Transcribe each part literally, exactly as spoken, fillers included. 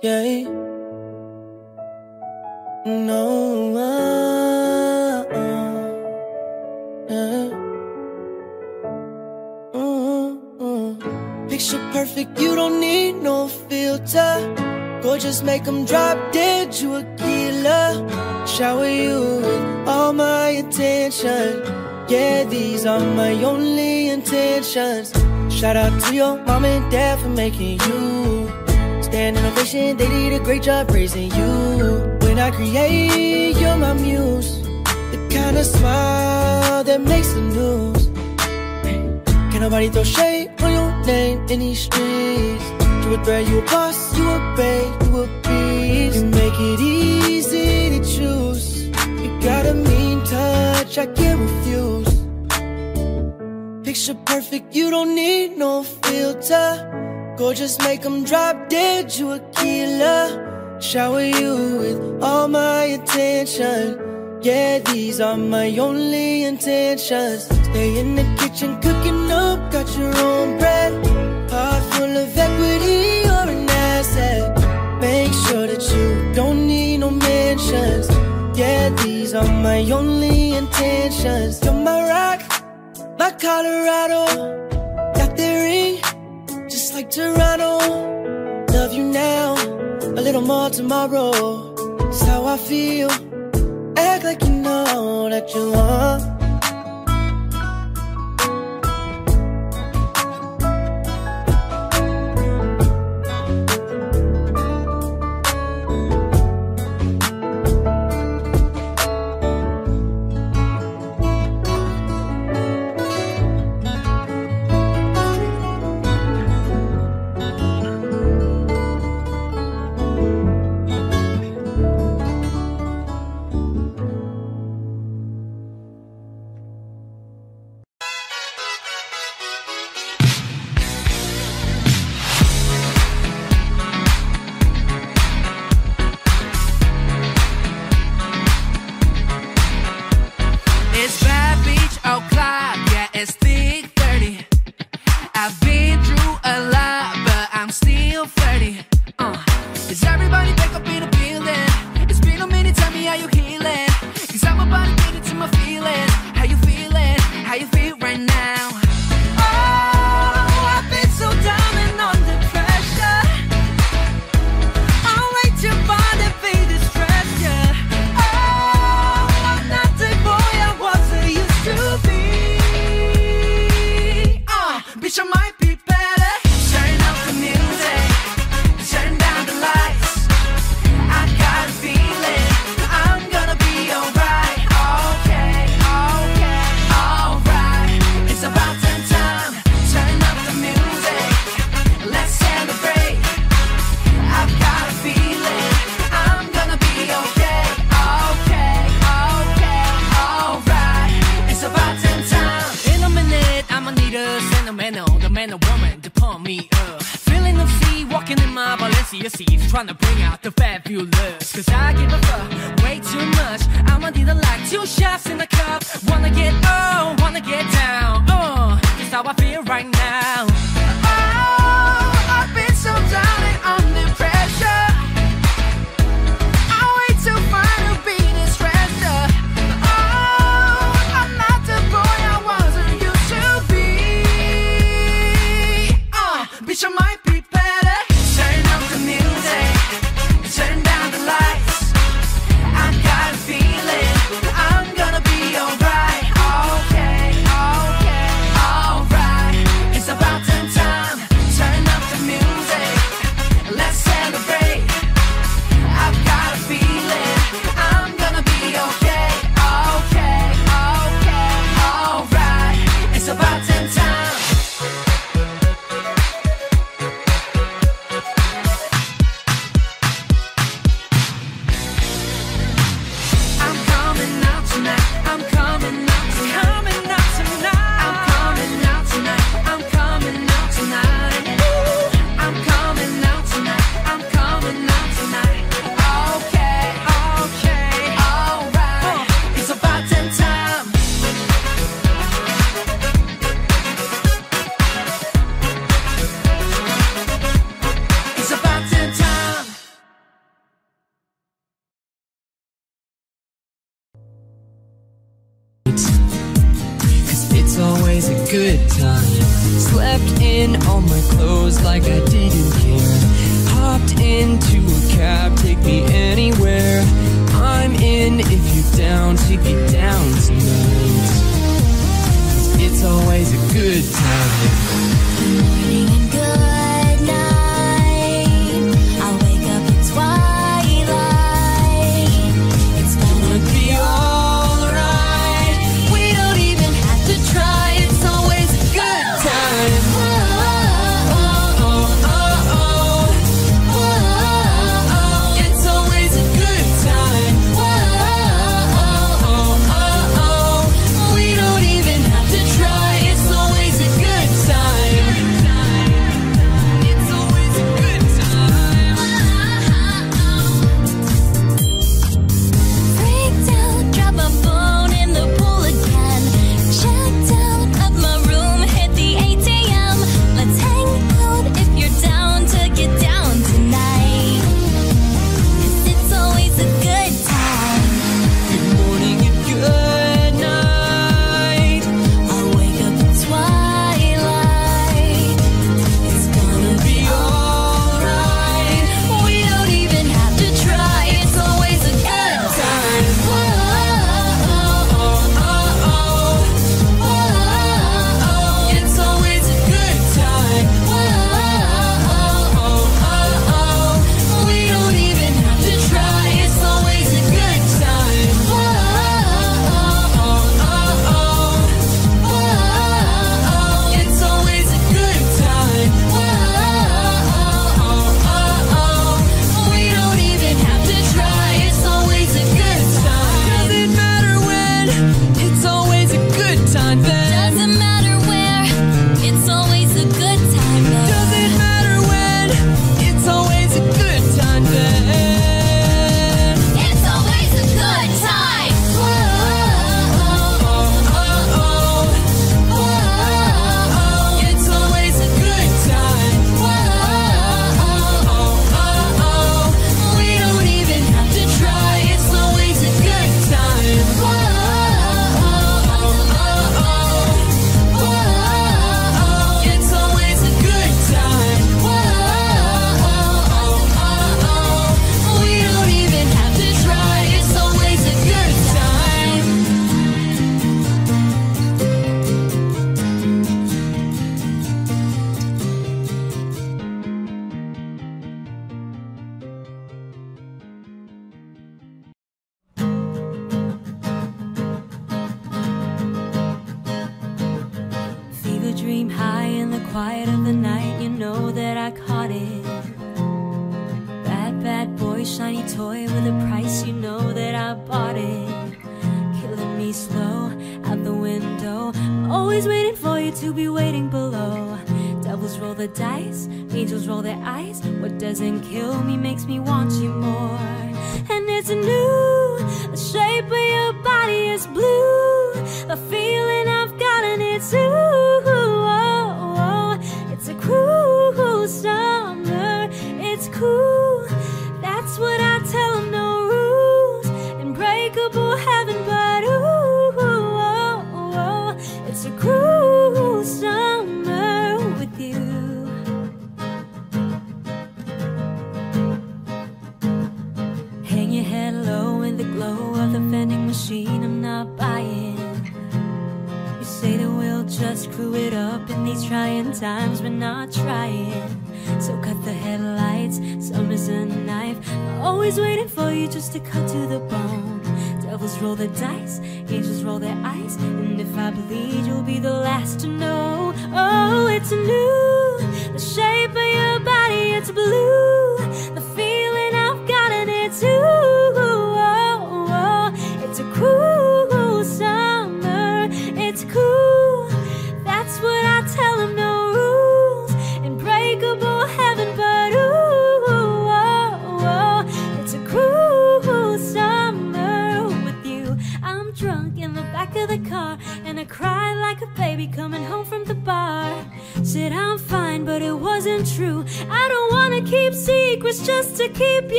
yeah. No, uh, uh, yeah. Mm-hmm. Picture perfect, you don't need no filter. Gorgeous, make them drop dead, you a killer. Shower you with all my attention. Yeah, these are my only intentions. Shout out to your mom and dad for making you stand in ovation, they did a great job raising you. When I create, you're my muse, the kind of smile that makes the news. Can't nobody throw shade on your name in these streets. You a threat, you a boss, you a babe, you a beast. You make it easy to choose, you got a mean touch, I can't refuse. Picture perfect, you don't need no filter. Gorgeous, make them drop dead, you a killer. Shower you with all my attention. Yeah, these are my only intentions. Stay in the kitchen, cooking up, got your own bread. Heart full of equity, you're an asset. Make sure that you don't need no mentions. Yeah, these are my only intentions. You're my rock, my Colorado, got the ring, just like Toronto. Love you now, a little more tomorrow. That's how I feel. Act like you know that you are. About ten times. good time. Slept in all my clothes like I didn't care. Hopped into a cab, take me anywhere. I'm in if you're down to get down tonight. It's always a good time.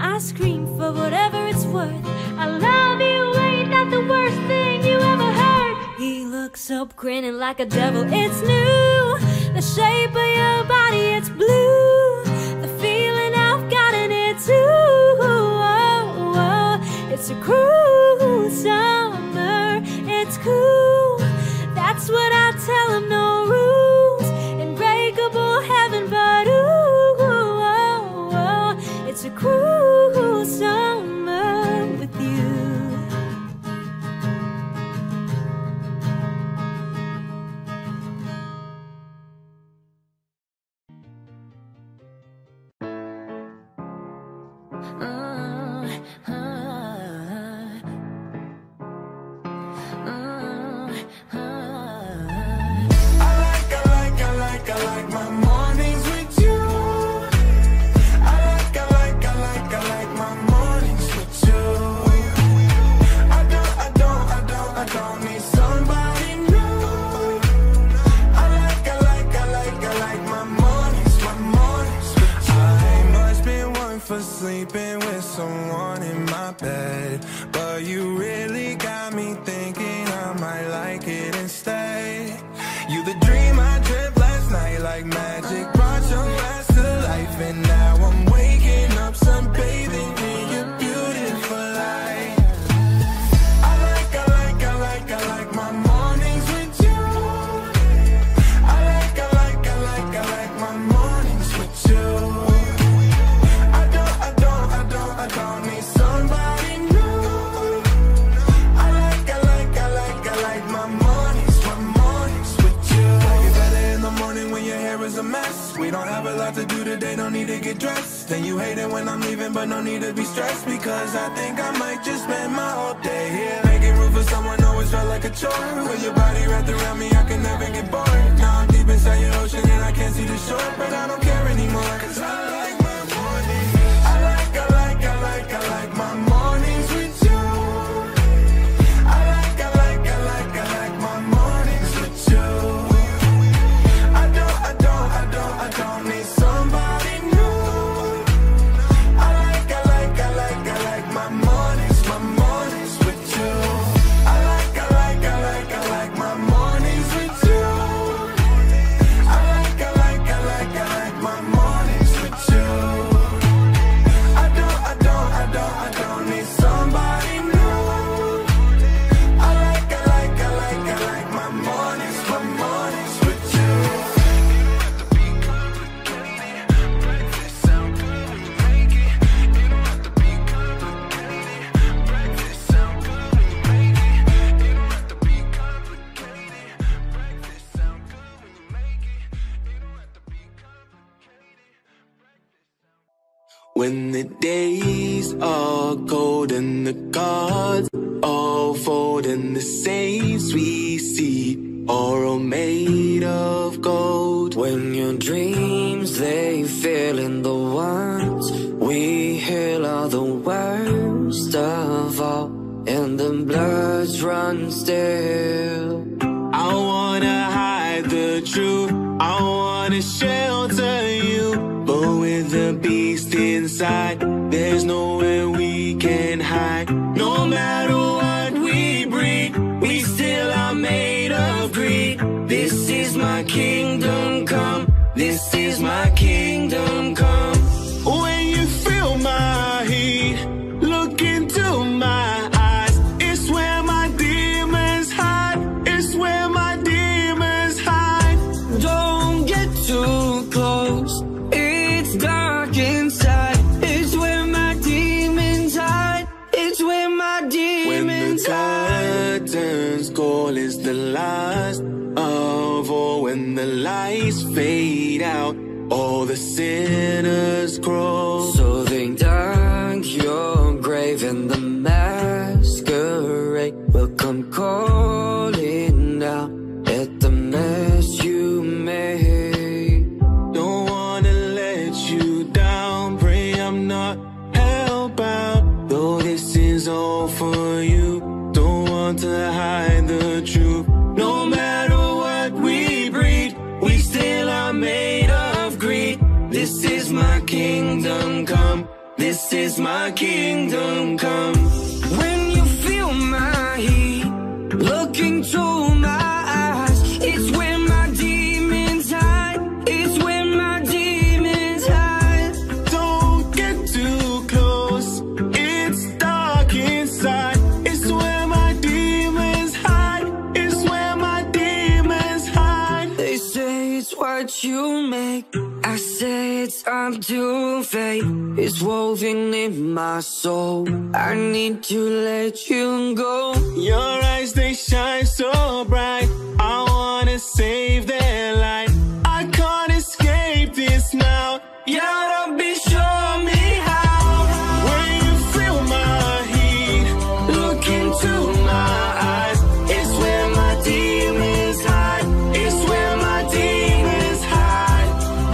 I scream for whatever it's worth. I love you, ain't that the worst thing you ever heard? He looks up grinning like a devil. It's new, the shape of your body, it's blue. The feeling I've got in it too. Oh, oh, it's a cruel summer, it's cool. That's what I tell him, no rules. Unbreakable heaven, but ooh, oh, oh, it's a cruel summer with you. When the days are cold and the cards all fold and the saints we see are all made of gold. When your dreams they fail and the ones we heal are the worst of all and the bloods run still. I wanna hide the truth, I wanna shelter you. But with the beast inside, there's nowhere we can hide. No matter what we breed, we still are made of greed. This is my kingdom come, this is my kingdom come. When you feel my heat, look into my eyes. It's where my demons hide, it's where my demons hide. Don't get too close, dark inside, it's where my demons hide, it's where my demons hide. When the tide turns cold is the last of all. When the lights fade out, all the sinners crawl. So they dunk your grave and the masquerade will come calling out at the mess you made. All for you, don't want to hide the truth. No matter what we breed, we still are made of greed. This is my kingdom come. This This is my kingdom come. When you feel my heat, look into my eyes. It's when my demons hide. It's when my demons hide. Don't get too close. It's dark inside. It's where my demons hide. It's where my demons hide. They say it's what you make. I say it's unto fate. It's woven in my soul. I need to let you go. Your eyes, they shine so bright. I wanna save their life. I can't escape this now. You ought to be showing me how. When you feel my heat, look into my eyes. It's where my demons hide. It's where my demons hide.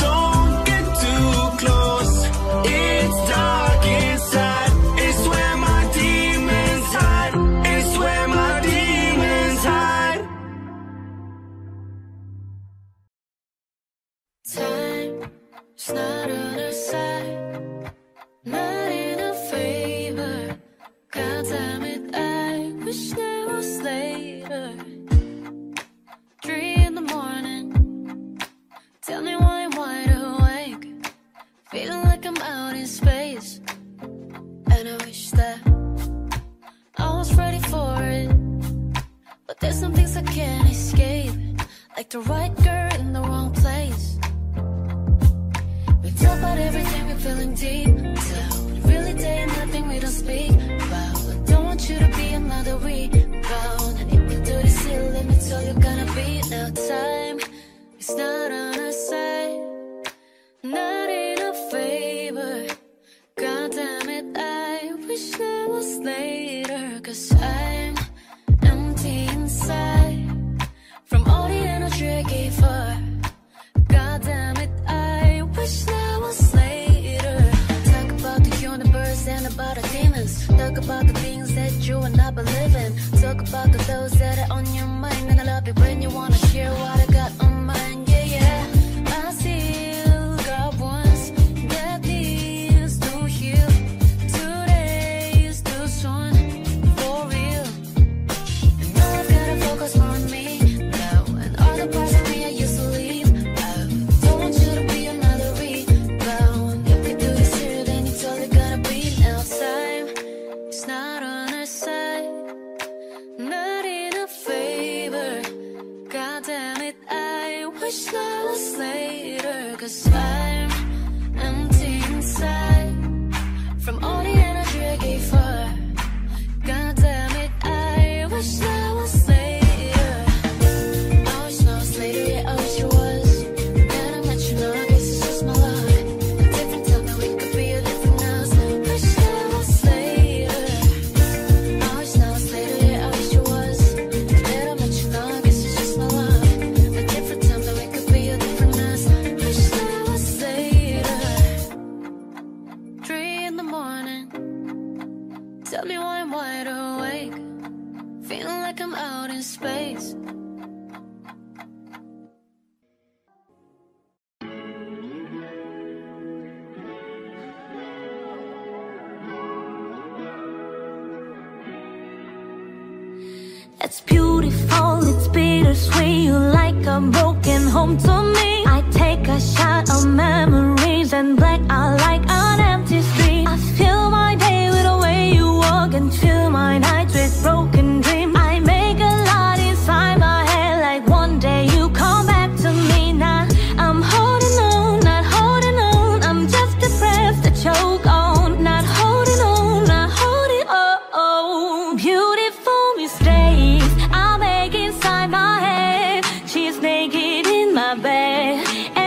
Don't get too close. It's dark inside. It's where my demons hide. It's where my demons hide. Time is not on our side. Not in our favor. God damn it, I wish there was later. Three in the morning, tell me why I'm wide awake. Feeling like I'm out in space. And I wish that I was ready for it. But there's some things I can't escape. Like the right girl in the wrong place. We talk about everything, we're feeling deep. Till we really did nothing we don't speak about. I don't want you to be another week round. And if you do this silly limit, so you're gonna be. Now time is not on our side. Not in our favor. God damn it, I wish there was later. Cause I'm empty inside from all the energy I gave her. God damn it, I wish there was later. Talk about the universe and about our demons. Talk about the things that you and I believe in. Talk about the those that are on your mind. And I love it when you wanna share what I got on mine. Yeah, yeah. I still got ones that needs to heal. Today's too soon for real. And now I've gotta focus on me now. And all the parts of me I used to leave out. Don't want you to be another rebound. If you do this here, then it's all you're gonna be. Now time is not on our side. Not in our favor. God damn it, I wish there was later. Cause I'm empty inside from all the energy I gave her. God damn it, I wish there was later. I wish there was later, yeah, I wish it was. And I'm not you know, I guess it's just my luck. A different time that we could be a different us. I wish there was later. I wish there was later, yeah, I wish it was. And I'm not you know, I guess it's just my luck. A different time that we could be a different us. I wish there was later. Three in the morning, tell me why I'm wide awake. Feeling like I'm out in space. It's beautiful, it's bittersweet. You like a broken home to me. I take a shot of memories and black out like an empty street. I fill my day with the way you walk and fill my nights with broken dreams. I make a lot inside my head like one day you come back to me. Now I'm holding on, not holding on. I'm just depressed to choke on. Not holding on, not holding on. Oh, beautiful mistakes I make inside my head. She's naked in my bed,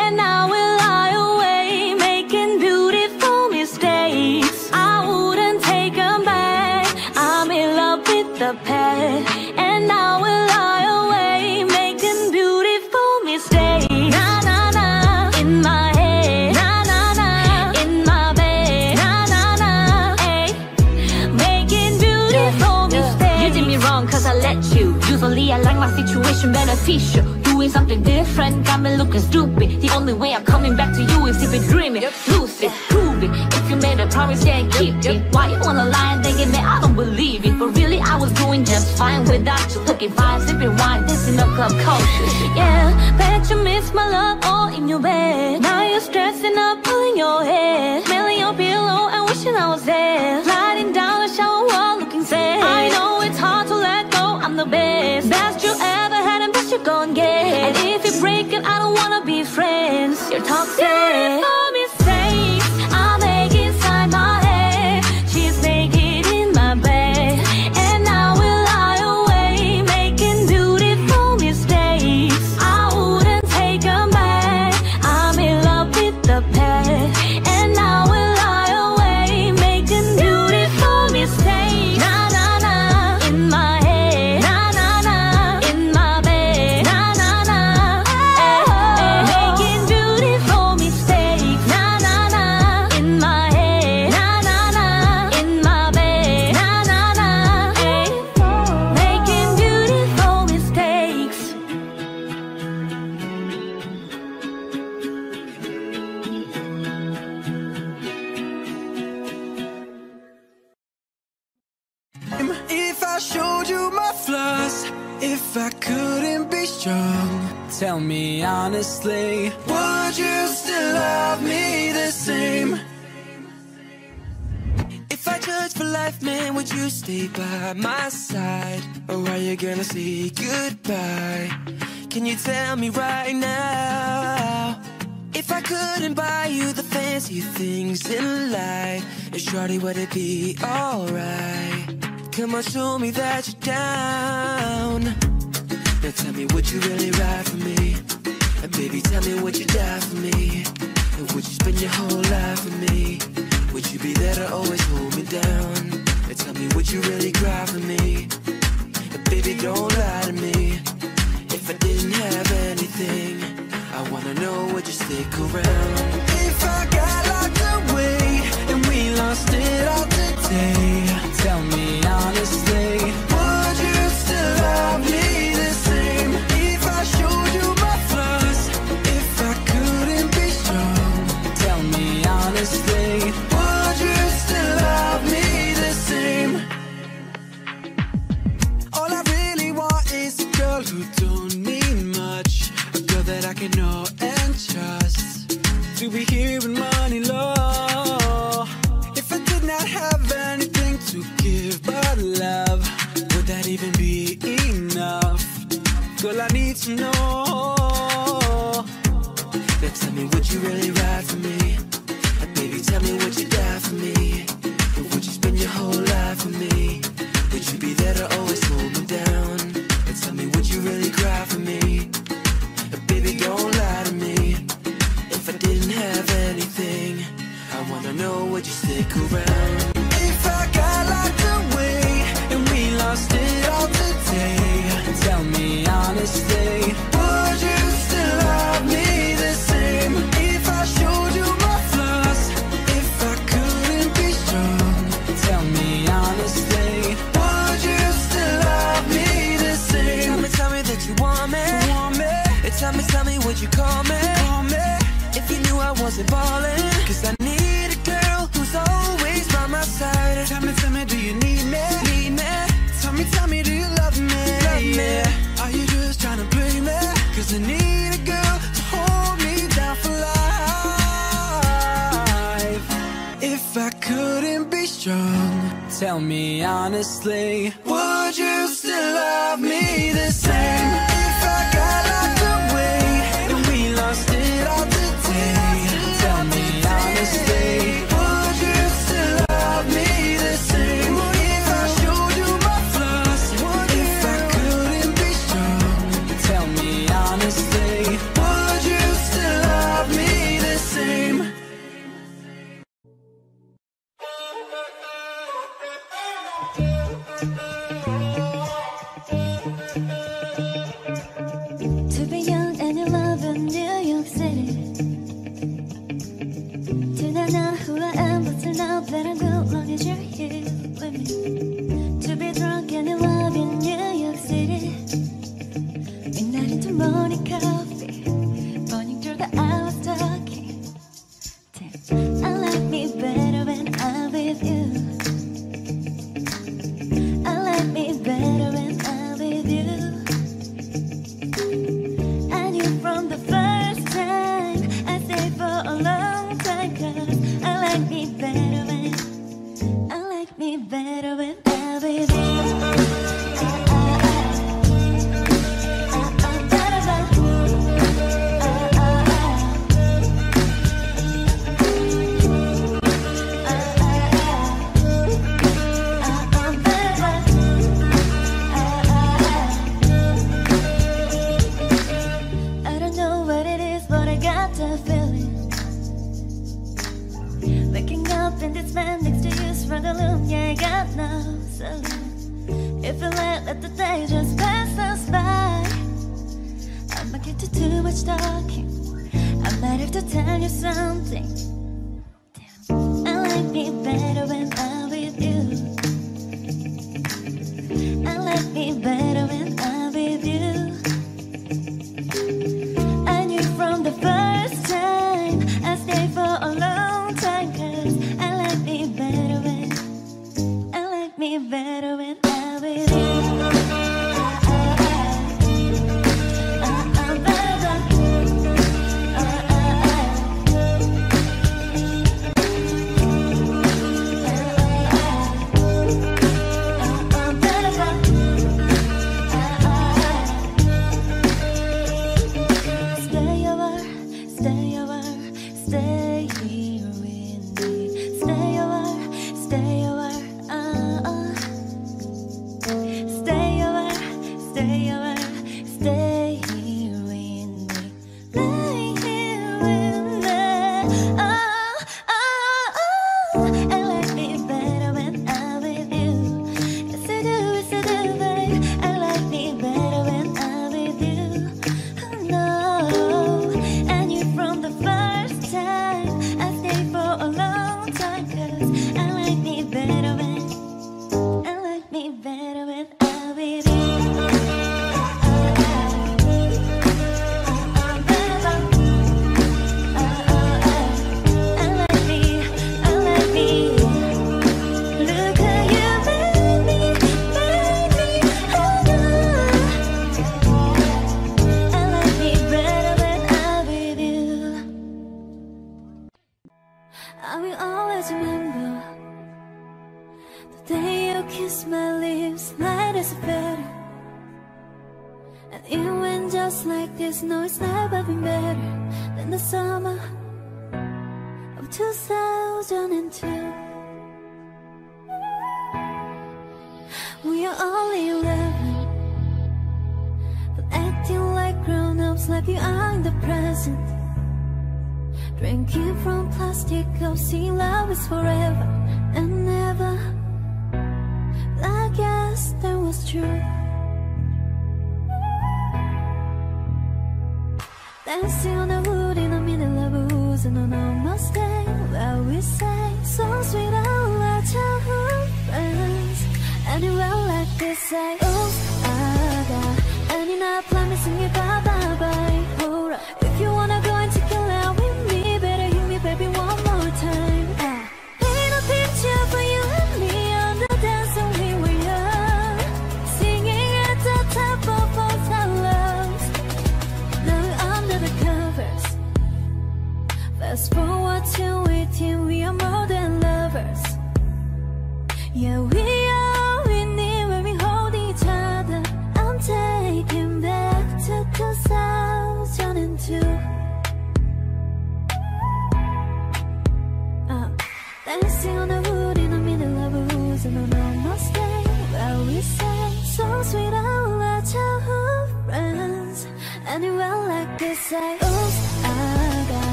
and I will lie away making beautiful mistakes. I wouldn't take them back. I'm in love with the past, and I will lie away making beautiful mistakes. Na na na in my head, na na na in my bed, na na na. Ay, making beautiful mistakes. You did me wrong, cause I let you. Usually I like my situation beneficial. You doing something different, got me looking stupid. The only way I'm coming back to you is if you dream it, yep. Lose it, prove it. If you made a promise, then keep yep. it. Why you wanna lie and thinking that I don't believe it? But really I was doing just fine without you. Looking fine, sipping wine, this in the club culture. Yeah, bet you miss my love all in your bed. Now you're stressing up, pulling your head, smelling your pillow and wishing I was there. Sliding down the shower wall, looking sad. I know it's hard to let go, I'm the best, best you ever had and best you gon' get. And if you break it, I don't wanna be friends. You're toxic. Beautiful mistakes I make inside my head. She's naked in my bed, and I will lie away, making beautiful mistakes. I wouldn't take them back. I'm in love with the past, and I will lie away, making beautiful mistakes. Na na na in my head, na na na in my bed, na na na. Eh, eh. Making beautiful mistakes. Na na na in my head, na na na in my bed, na na na. Eh. Making beautiful mistakes. If I showed you my flaws, if I couldn't be strong, tell me honestly, would you still love me the same? If I judge for life, man, would you stay by my side? Or are you gonna say goodbye? Can you tell me right now? If I couldn't buy you the fancy things in life, and shorty, would it be alright? Come on, show me that you're down. Now tell me, would you really ride for me? And baby, tell me, would you die for me? And would you spend your whole life for me? Would you be there to always hold me down? And tell me, would you really cry for me? And baby, don't lie to me. If I didn't have anything, I wanna know, would you stick around? If I got locked away and we lost it all today, tell me honestly, would you still love me the same? If I showed you my flaws, if I couldn't be strong, tell me honestly, would you still love me the same? All I really want is a girl who don't need much, a girl that I can know and trust, to be here with money low. If I did not have anything to give but love, would that even be enough? Girl, I need to know. Now tell me, would you really ride for me? And baby, tell me, would you die for me? And would you spend your whole life for me? Would you be there to always hold me down? And tell me, would you really cry for me? And baby, don't lie to me. If I didn't have anything, I wanna know, would you stick around? I got locked away and we lost it all today. Tell me honestly, would you still love me the same? If I showed you my flaws, if I couldn't be strong, tell me honestly, would you still love me the same? Tell me, tell me that you want me, you want me. And tell me, tell me, would you call me, call me? If you knew I wasn't ballin', cause I need a girl who's always by my side. Tell me, tell me, do you need me? Need me? Tell me, tell me, do you love me? Love me? Are you just trying to play me? Cause I need a girl to hold me down for life. If I couldn't be strong, tell me honestly, would you still love me the same? If I got locked away and we lost it all today, tell me honestly, Monica. after too much talking, I might have to tell you something. Damn. I like me better when I'm with you. I like me better when I'm with you. I knew from the first time I stayed for a long time, 'cause I like me better when, I like me better when I'm with you.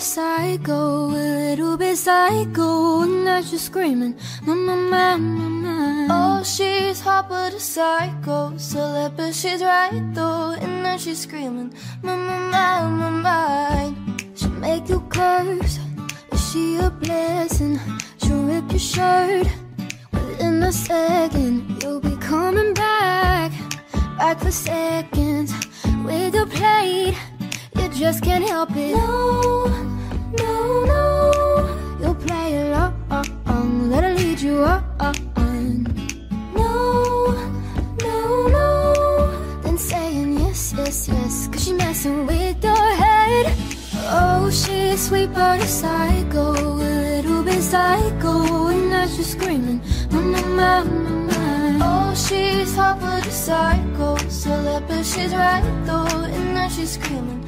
bit psycho, a little bit psycho, and now she's screaming, my, my, my, my, my. Oh, she's hot but a psycho, celeb, but she's right though, and now she's screaming, my, my, my, my, my. She'll make you curse, is she a blessing? She'll rip your shirt, within a second, you'll be coming back, back for seconds, with your plate. Just can't help it. No, no, no. You'll play along, let her lead you on. No, no, no. Then saying yes, yes, yes, 'cause she's messing with your head. Oh, she's sweet but a psycho, a little bit psycho, and now she's screaming, my, my, my, my, my. Oh, she's hot but a psycho, celeb, but she's right though, and now she's screaming,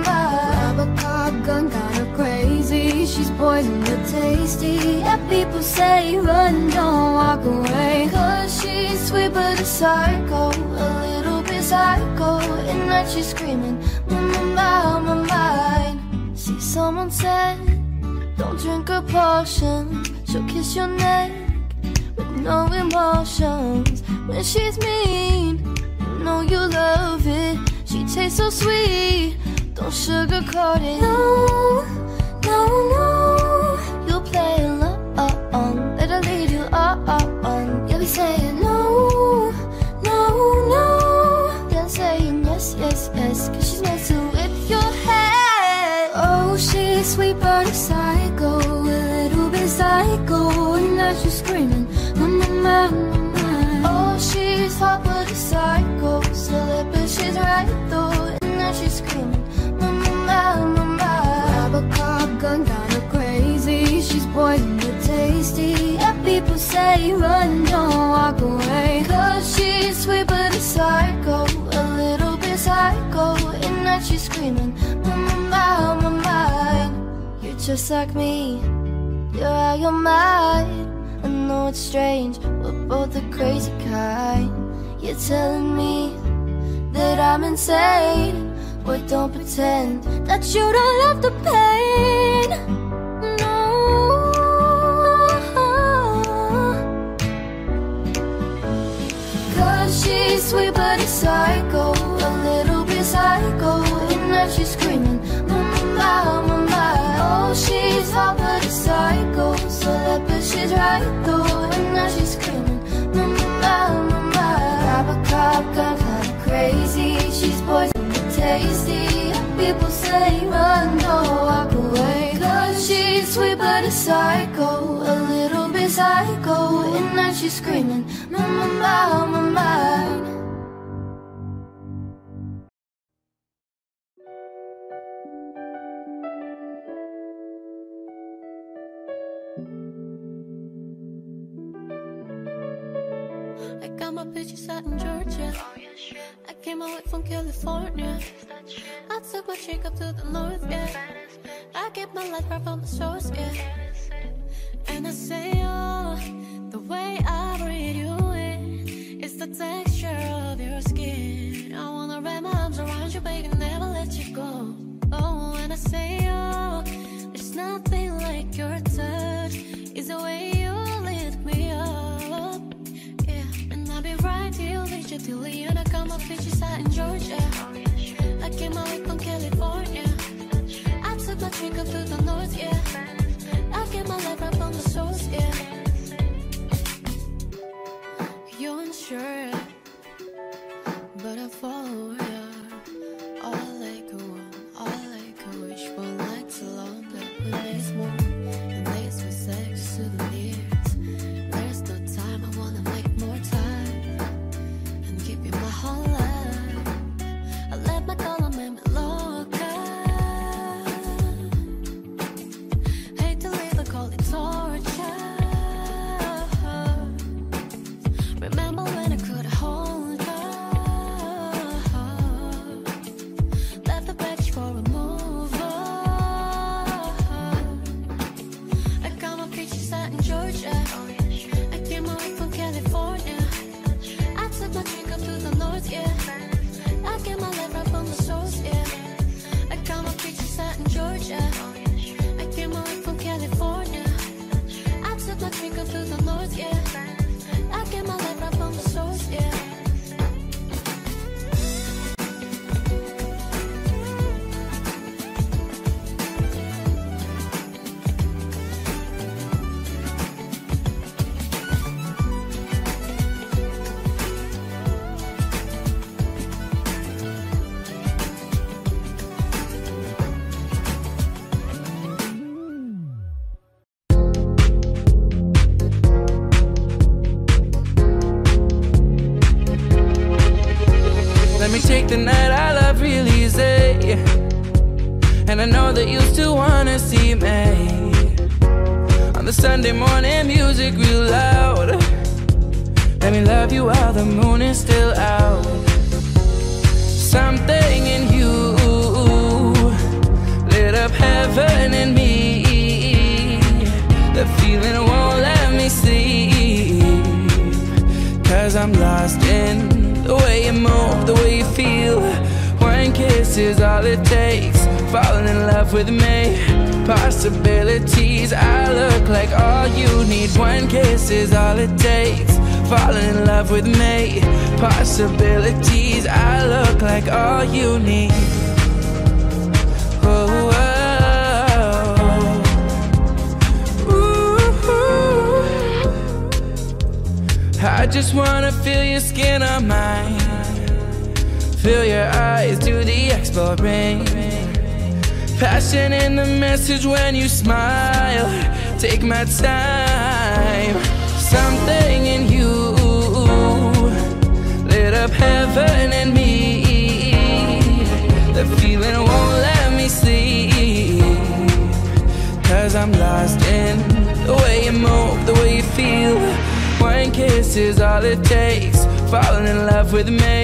Robocop gun got her crazy. She's poison but tasty. Yeah, people say run, don't walk away, 'cause she's sweet but a psycho, a little bit psycho, and now she's screaming, my, my, my, my. See, someone said, don't drink her potion. She'll kiss your neck with no emotions. When she's mean, you know you love it. She tastes so sweet, don't sugarcoat it. No, no, no. You'll play along, let her lead you on. You'll be saying no, no, no. Then saying yes, yes, yes, 'cause she's messing with your head. Oh, she's sweet but a psycho, a little bit psycho, and now she's screaming, my, my, my, my. Oh, she's hot but a psycho, celeb, but she's right though, and now she's screaming, my, my, my, my. Robocop gun got her crazy. She's poison but tasty. Yeah, people say run, don't walk away, 'cause she's sweet but a psycho, a little bit psycho, and now she's screaming, my, my, my, my. You're just like me, you're out your mind. I know it's strange, we're both the crazy kind. You're telling me that I'm insane. Boy, don't pretend that you don't love the pain. No. Cause she's sweet but a psycho, a little bit psycho, and now she's screaming, my, my, my, my. Oh, she's hot but a psycho, so that but she's right though, and now she's screaming, my, my, my, my. Robocop got her crazy. She's poison tasty, people say run, don't walk away, 'cause she's sweet but a psycho, a little bit psycho, and now she's screaming, my, my, my, my, my. I got my pictures out in Georgia. Oh, yeah, sure. I came away from California. I took my chick up to the north, yeah. I kept my life right from the source, yeah. And I say, oh, the way I breathe you in, it's the texture of your skin. I wanna wrap my arms around you, baby, never let you go. Oh, and I say, oh, there's nothing like your touch. It's the way you lift me up. I'll be right here with you till the end. I got my pictures out in Georgia. Oh, yeah, sure. I came away from California. I took my drink up to the north, yeah. I get my life right from the source, yeah. You're unsure, but I follow her. All like a one, all like a wish for nights so long that we miss more. The days we sex to the years. There's no time, I wanna make more time. Whole life, I let my color make me loca. Hate to leave, I call it torture. Remember when I could hold her? Left the patch for a mover. something that I love really easy. And I know that you still wanna see me on the Sunday morning music real loud. Let me love you while the moon is still out. Something in you lit up heaven in me. The feeling won't let me sleep, 'cause I'm lost in the way you move, the way you feel. One kiss is all it takes. Falling in love with me, possibilities. I look like all you need. One kiss is all it takes. Falling in love with me, possibilities. I look like all you need. Oh, oh, oh. Ooh, I just wanna feel your skin on mine. Feel your eyes do the exploring. Passion in the message when you smile. Take my time. Something in you lit up heaven in me. The feeling won't let me sleep, 'cause I'm lost in the way you move, the way you feel. One kiss is all it takes. Falling in love with me,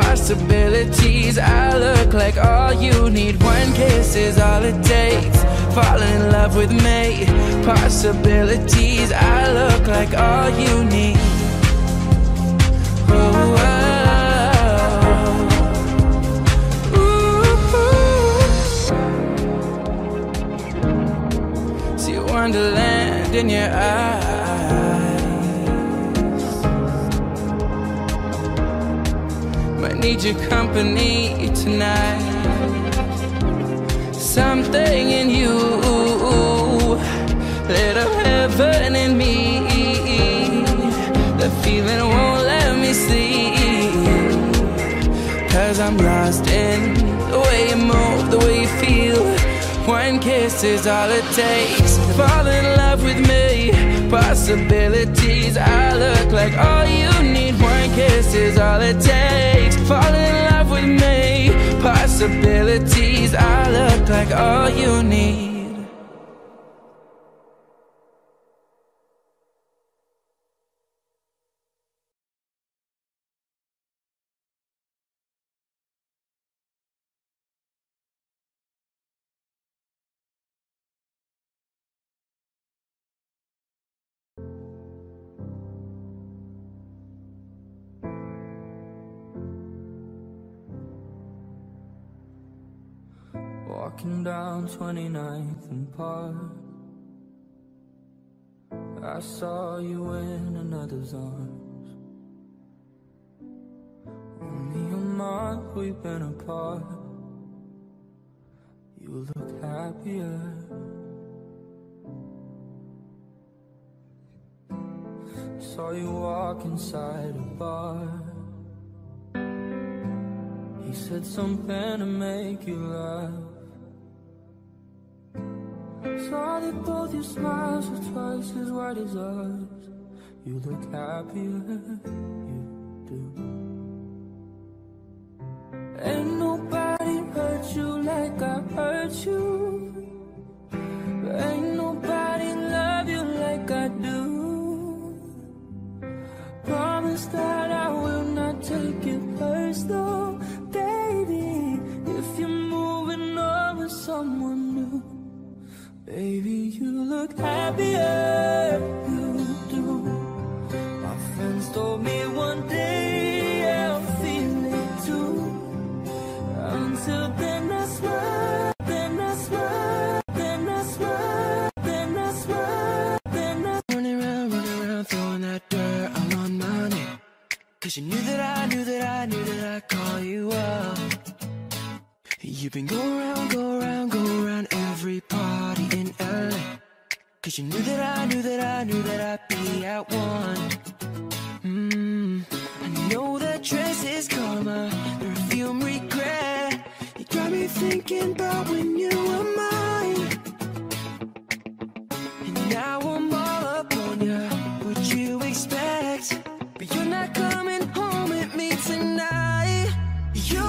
possibilities. I look like all you need. One kiss is all it takes. Falling in love with me, possibilities. I look like all you need. Oh, oh, oh. Ooh. See wonderland in your eyes. Need your company tonight. Something in you lit up heaven in me. The feeling won't let me sleep, 'cause I'm lost in the way you move, the way you feel. One kiss is all it takes. Fall in love with me, possibilities. I look like all you need. One kiss is all it takes. Fall in love with me, possibilities. I look like all you need. Walking down twenty-ninth and Park, I saw you in another's arms. Only a month we've been apart. You look happier. I saw you walk inside a bar. He said something to make you laugh. Saw that both your smiles were twice as wide as ours. You look happier, you do. Ain't nobody hurt you like I hurt you. Ain't nobody love you like I do. Promise that I will not take it personal, baby, if you're moving on with someone new. Baby, you look happier, you do. My friends told me one day I'll feel it too. Until then I smile, then I smile, then I smile, then I smile, then I smile. Running around, running around, throwing that dirt all on my name. 'Cause you knew that I knew that I knew that I'd call you up. You've been going around, go around, go around every party in L A. 'Cause you knew that I knew that I knew that I'd be at one. Mmm, I know that dress is karma, perfume regret. You got me thinking about when you were mine. And now I'm all up on you, what you expect. But you're not coming home with me tonight. You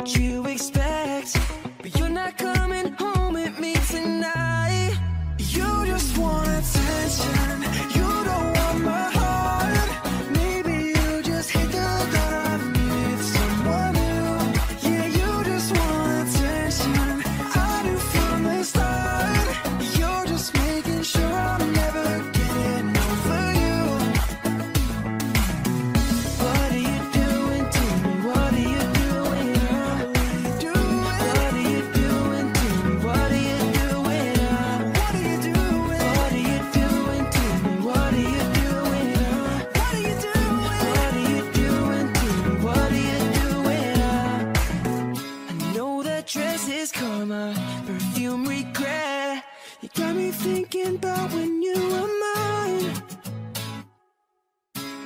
what you expect, but you're not coming home with me tonight. You just want attention, you don't want my heart. Maybe you just hate the thought of needing someone new. Yeah, you just want attention, I knew from the start. You're just making sure I'm never getting over you. What are you doing to me? What are you doing? What are you doing to me? What are you doing? What are you doing? What are you doing to me? What are you doing? What are you doing? What are you doing to me? What are you doing? I know that dress is karma, perfume regret. You got me thinking about when you were mine,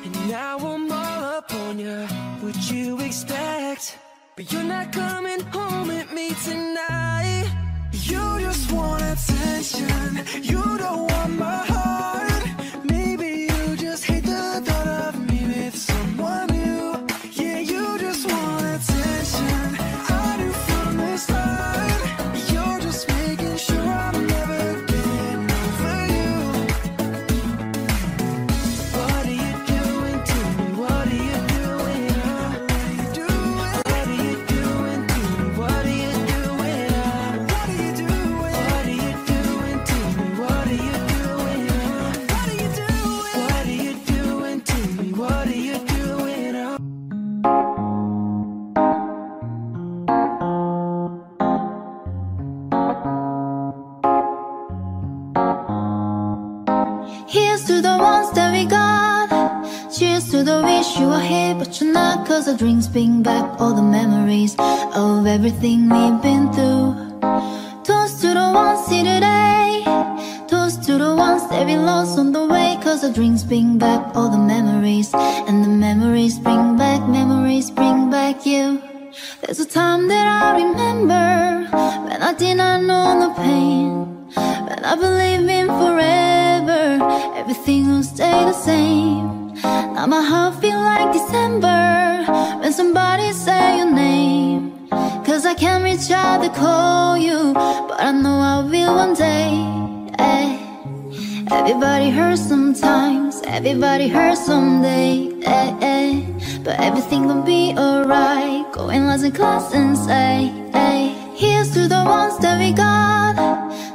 and now I'm all up on you. What you expect, but you're not coming home with me tonight. You just want attention, you don't want my heart. Maybe you just hate the thought of me with someone new. Yeah, you just want attention, I knew from the start. You're just making sure I'm never getting over you. What are you doing to me? What are you doing? What are you doing to me? What are you doing? What are you doing? What are you doing to me? What are you doing? What are you doing? What are you doing to me? What are you doing? Here's to the ones that we got. Cheers to the wish you were here, but you're not. Cause the drinks bring back all the memories of everything we've been through. Toast to the ones here today. Toast to the ones that we lost on the way. Cause the drinks bring back all the memories. And the memories bring back, memories bring back you. There's a time that I remember when I did not know the pain. When I believe in forever, everything will stay the same. Now my heart feels like December when somebody say your name. Cause I can't reach out to call you, but I know I will one day. Ay. Everybody hurts sometimes, everybody hurts someday. Ay, ay. But everything gon' be alright. Go in lots of class and say ay. Here's to the ones that we got.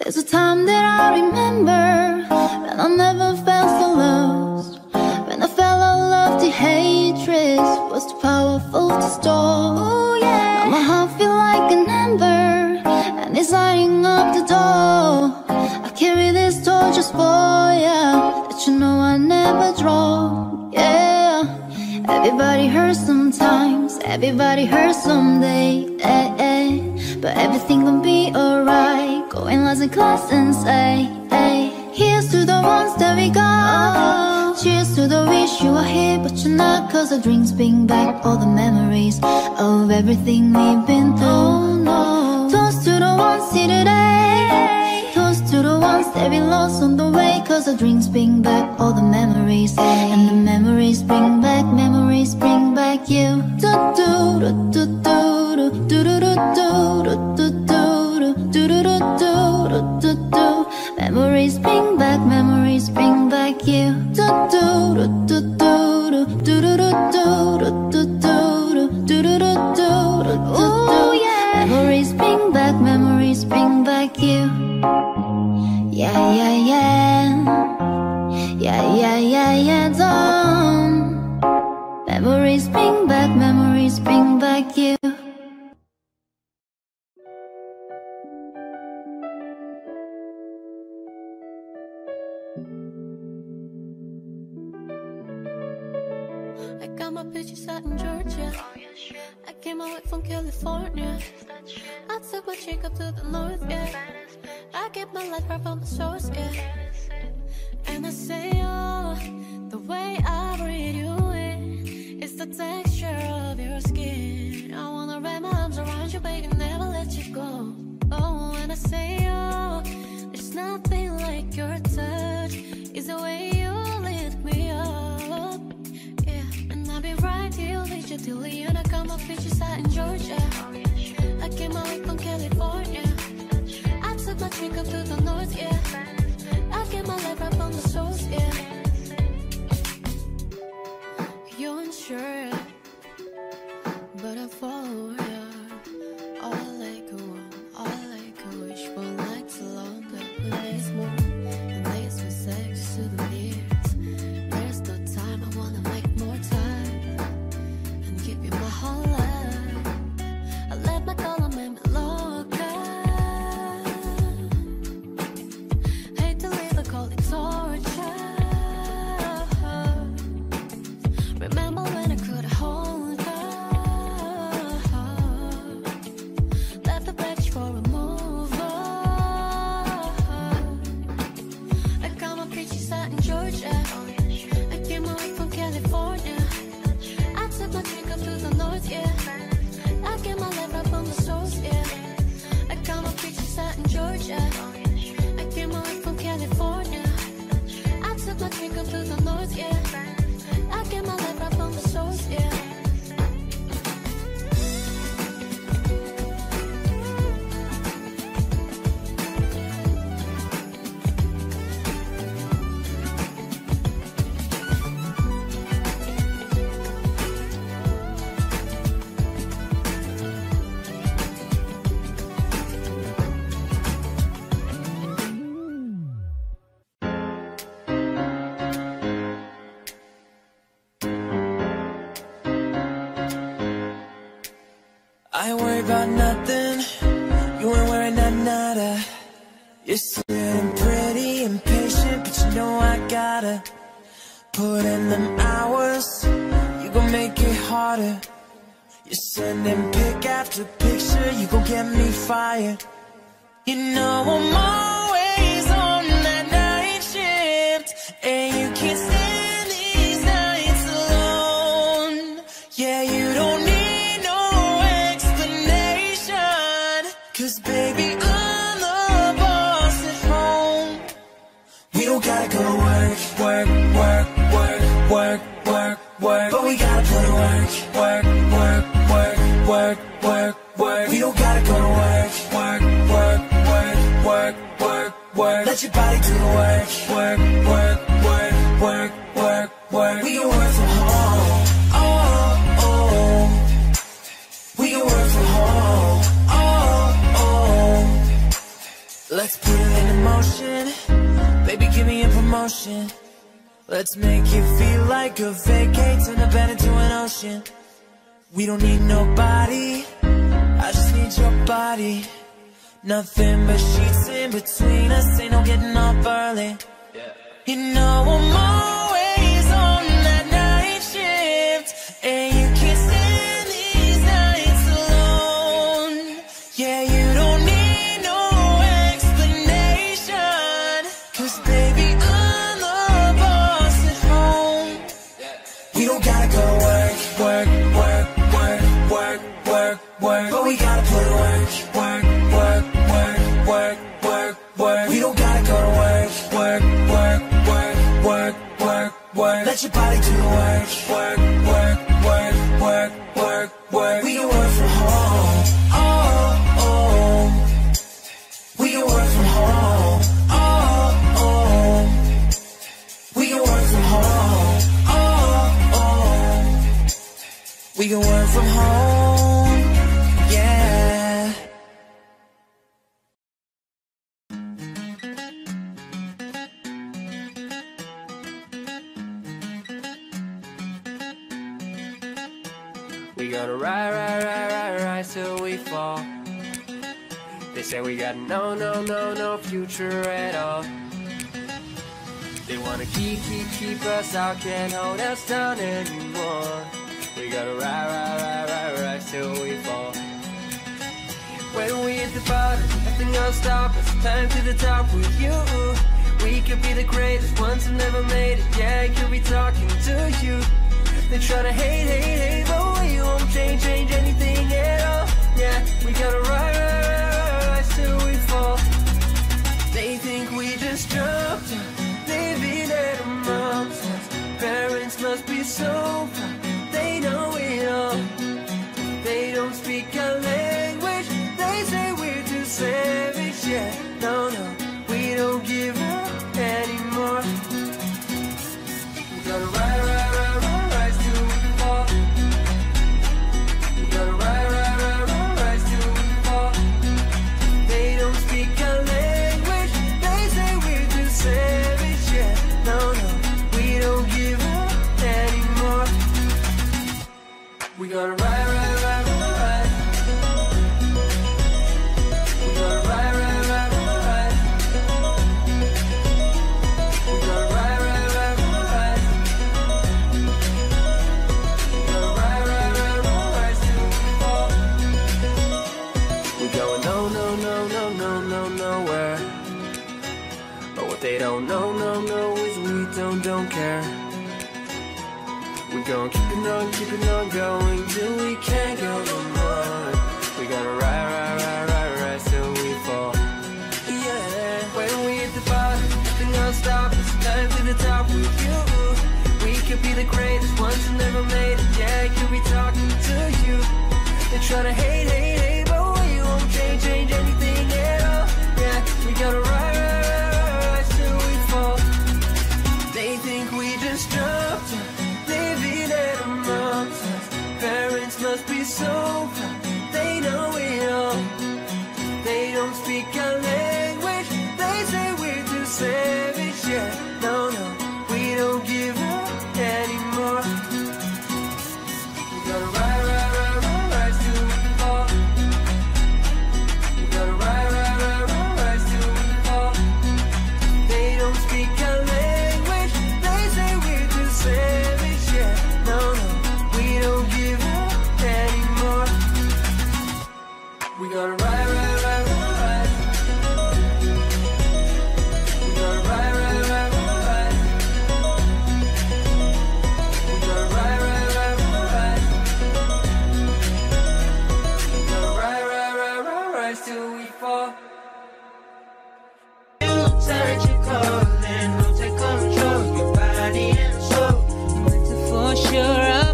There's a time that I remember when I never felt so lost. When I felt all of the hatred was too powerful to store. Ooh, yeah. Now my heart feels like an ember and it's lighting up the door. I carry this torch just for ya, that you know I never draw. Yeah. Everybody hurts sometimes, everybody hurts someday. Eh, eh. But everything gon' be alright. Go in lots of class and say eh. Here's to the ones that we got. Cheers to the wish you were here, but you're not. Cause the drinks bring back all the memories of everything we've been through. No. Toast to the ones here today. Toast to the ones that we lost on the way. Cause the drinks bring back all the memories. And the memories bring back, memories bring back you. Do do do do do. Memories bring back, memories bring back you. Ooh, yeah. Memories bring back, memories bring back you. Yeah, yeah, yeah. Yeah, yeah, yeah, yeah, don't. Memories bring back, memories bring back you. I got my pictures out in Georgia. Oh, yeah, sure. I Came away from California. I took my chick up to the north, yeah. I keep my life right from the source, yeah. And I say, oh, the way I breathe you in, it's the texture of your skin. I wanna wrap my arms around you, baby, never let you go. Oh, and I say, oh, there's nothing like your touch. It's the way you lift me up, yeah. And I'll be right here with you till the end. I got my features out in Georgia. I came away from California. I took my drink up to the north, yeah. I get my life right from the source, yeah. You ain't sure, but I follow ya. All like a want, all like a wish. One night so long that we lace more and lace with sex to the years. There's no time, I wanna make more time and give you my whole life. I let my color make me loca. Can't hold us down anymore. We gotta ride, ride, ride, ride, ride rise till we fall. When we hit the bottom, nothing gonna stop us. Time to the top with you. We could be the greatest ones who never made it. Yeah, I could be talking to you. They try to hate, hate, hate, but we won't change, change anything at all. Yeah, we gotta rise, rise, rise, rise till we fall. They think we just jumped, living at a mom's house. Parents must be so proud, they know it all. They don't speak our language, they say we're too savage. Yeah, no, no, we don't give up anymore. We gotta ride, ride, ride, ride, rise till we fall. We gotta ride, ride, ride, ride, rise till we fall. They don't speak our language, they say we're too savage. Yeah, no, no, we don't give up anymore. We gotta ride, ride, ride, ride, ride. We gotta ride, ride, ride, ride, ride. We gotta ride, ride, ride, ride, ride. We gotta ride, ride, ride, ride, ride till we fall. We going no, no, no, no, no, no, nowhere. But what they don't know, no, no, is we don't, don't care. We gon' keep it on, keep it on going till we can't go no more. We gotta ride, ride, ride, ride, ride till we fall. Yeah, when we hit the bottom, nothing gonna stop us. Climb to the top with you. We could be the greatest ones who never made it. Yeah, I could be talking to you. They try to hate, hate, hate, but we won't change, change anything at all. Yeah, we gotta ride, ride, ride, ride, ride till we fall. They think we just dropped. Parents must be so proud, they know it all. They don't speak our language, they say we're too savage. Yeah, no, no, we don't give up anymore. We gotta ride, ride, ride, ride, rise till we fall. We gotta ride, ride, ride, ride, rise till we fall. They don't speak our language, they say we're too savage. Yeah, no, no. We don't give up anymore. We gotta ride, ride, ride, ride, ride. We gotta ride, ride, ride, ride, ride. We gotta ride, ride, ride, ride, ride. We gotta ride, ride, ride, ride, ride till we fall. You search your calling, don't take control of your body and soul. But to for sure I'm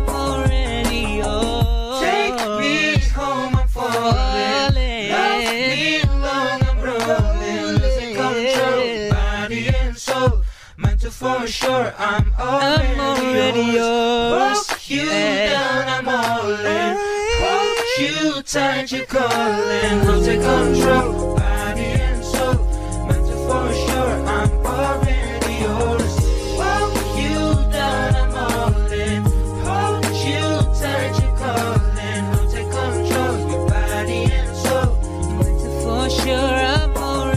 for sure, I'm already, I'm already yours. Walk you yeah. down, I'm all in. Walk you tight, you're calling. I'll take control, body and soul. Meant to for sure, I'm already yours. Walk you down, I'm all in. Walk you tight, you're calling. I'll take control, your body and soul. Meant to for sure, I'm already yours.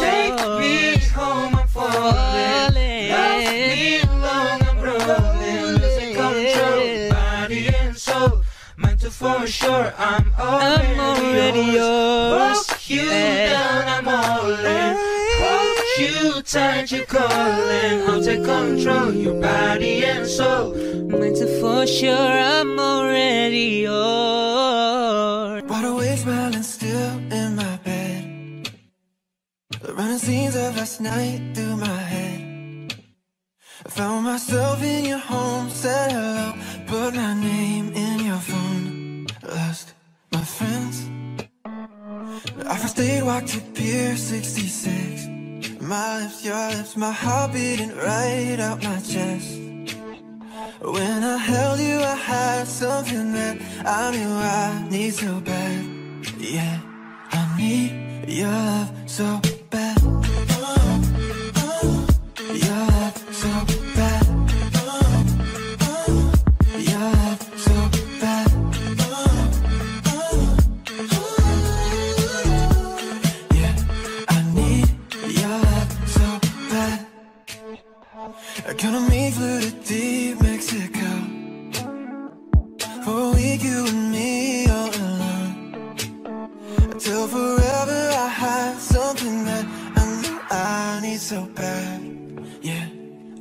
Take me home. Love me long, I'm rolling. Losing control, body and soul. Meant to for sure, I'm already, I'm already yours. Walk you yeah. down, I'm all in. Walk you tight, you're calling. I'll take control, body and soul. Meant to for sure, I'm already yours. Walk you down, I'm all in. Hold you tight, you're calling. Sure, I'm already yours. Take me home, I'm falling. Love me long, I'm rolling. Losing control, body and soul. Meant to for sure, I'm already, I'm already yours. Walk you yeah. down, I'm all in. Walk you tight, you're calling. I'll take control, your body and soul. Meant to for sure, I'm already yours. Waterways smiling still in my bed, the running scenes of last night through my head. I found myself in your home, said hello, put my name in your phone. Lost my friends, I first date walked to Pier sixty-six. My lips, your lips, my heart beating right out my chest. When I held you, I had something that I knew I need so bad. Yeah, I need your love so bad. Your love so bad. Your love so bad. Yeah, I need your love so bad. Gonna meet, flew to deep Mexico. For a week you and me all alone. Until forever I had something that I knew I need so bad. Yeah,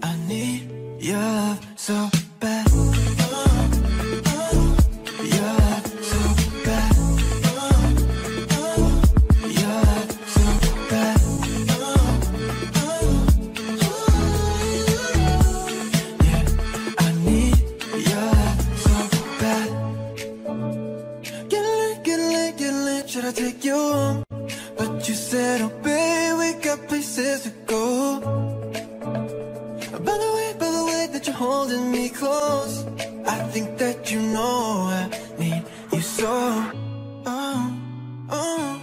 I need your love so bad. I take you home, but you said, oh babe, we got places to go. By the way, by the way that you're holding me close, I think that you know I need you so. Oh, oh, oh.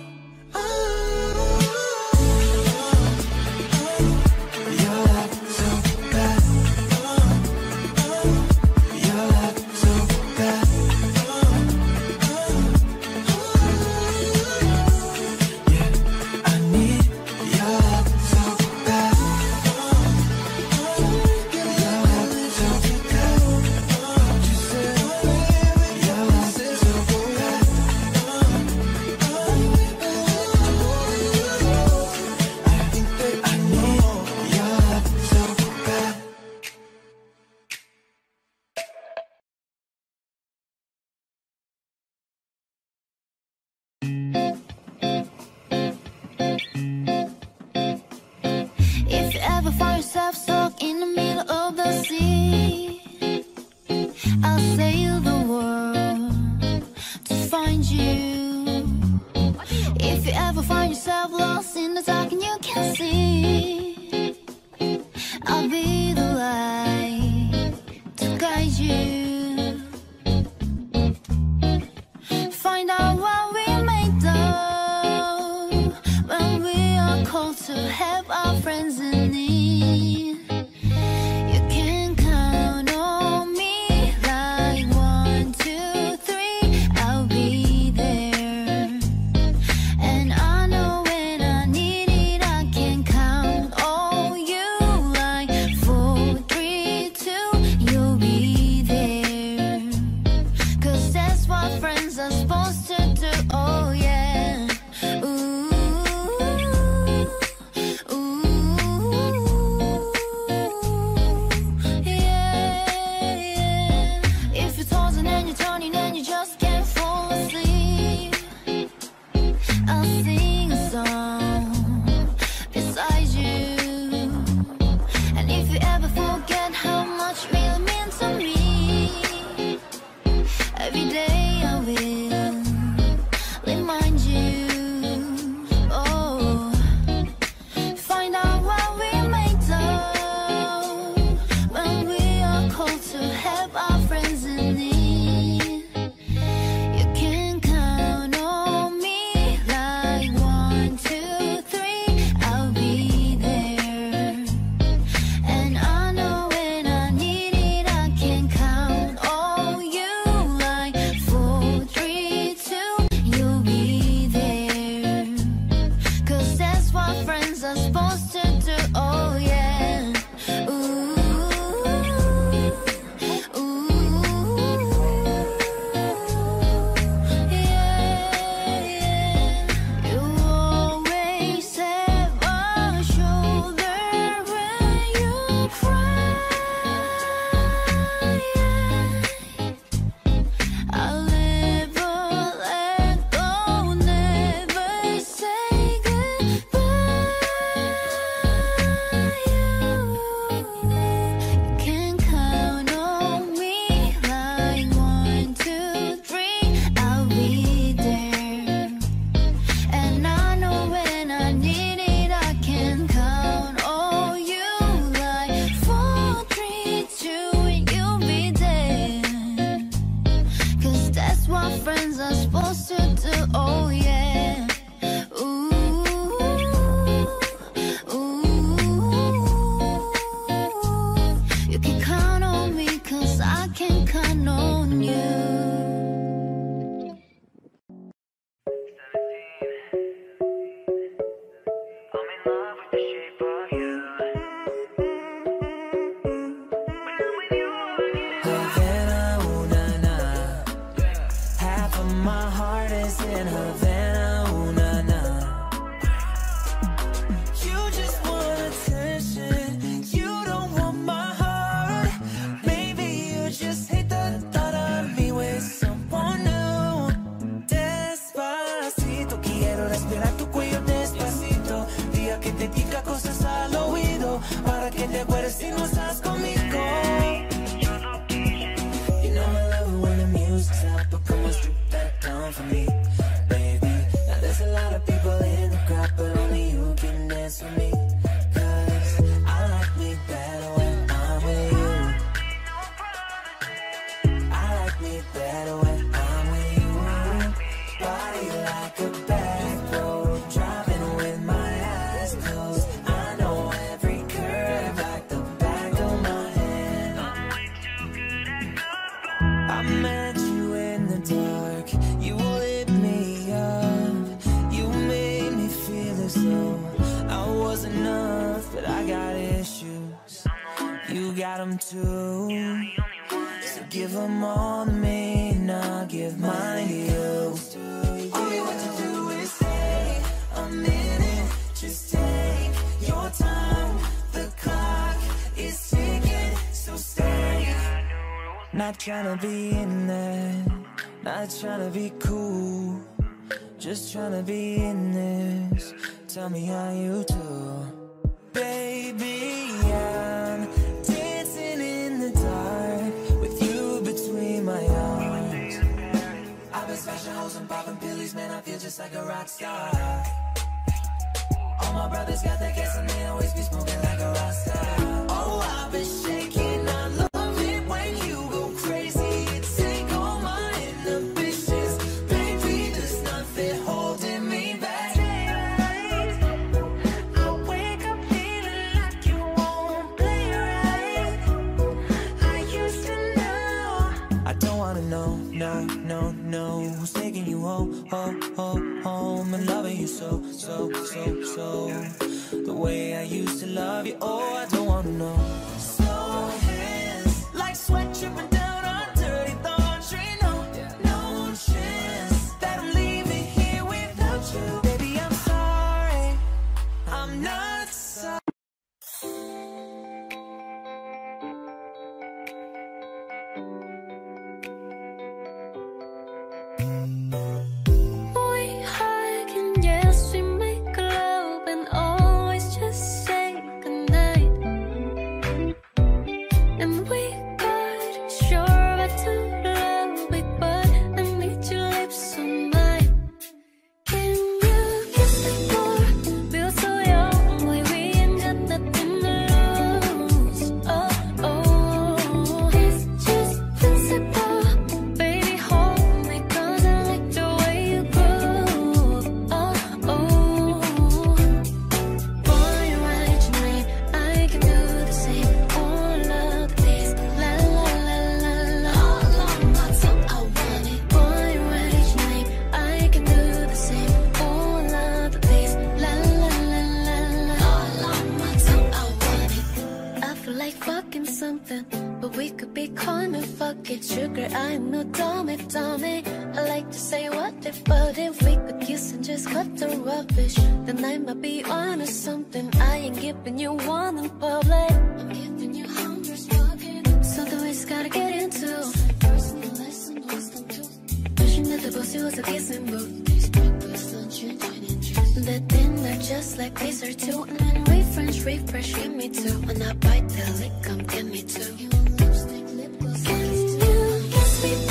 in Havana, ooh, nah, nah. You just want attention, you don't want my heart. Maybe you just hate the thought of me with someone new. Despacito, quiero respirar tu cuello despacito. Día que te diga cosas al oído, para que te acuerdes si no estás conmigo. You know I love it when the music's out, but come on, strip that down for me, baby. Now there's a lot of people in the crowd, but only you can dance with me. Cause I like me better when I'm with you. I like me better when I'm with you. Body like a back road, driving with my eyes closed. I know every curve like the back of my hand. I'm way too good at goodbye. I met you in the dark, you lit me up. You made me feel as though I was enough. But I got issues, you got them too. So give them all to me and I'll give mine to you. All you want to do is say a minute, just take your time. The clock is ticking, so stay. Not trying to be in there, not trying to be cool, just trying to be in this. Tell me how you do, baby. I'm dancing in the dark with you between my arms. I've been smashing hoes and popping pillies, man. I feel just like a rock star. All my brothers got that gas and they always be smoking like a rock star. Oh, I've been shaking. I love it when you go crazy. Take all my inhibitions, baby. There's nothing holding me back. I wake up feeling like you won't play right. I used to know. I don't wanna know, no, no, no. Who's taking you home, home, home, home? And loving you so, so, so, so. The way I used to love you, oh, I don't wanna know. Slow hands, like sweat dripping down on dirty thoughts. You know, no chance that I'm leaving here without you. Baby, I'm sorry, I'm not sorry. But we could be corn and fuck it, sugar, I'm no dummy, dummy. I like to say what if, but if we could kiss and just cut the rubbish, then I might be on to something. I ain't giving you one in public, I'm giving you hunger, spoken. Something we just gotta get into. Personal lesson, wisdom too. Wishing that the pussy was a kissing booth. These breakfast, lunch, and dining juice. That dinner just like these are two. And then we French refresh, give me two. And I bite the lick, come get me two. You want lipstick, lip gloss, can you kiss me too?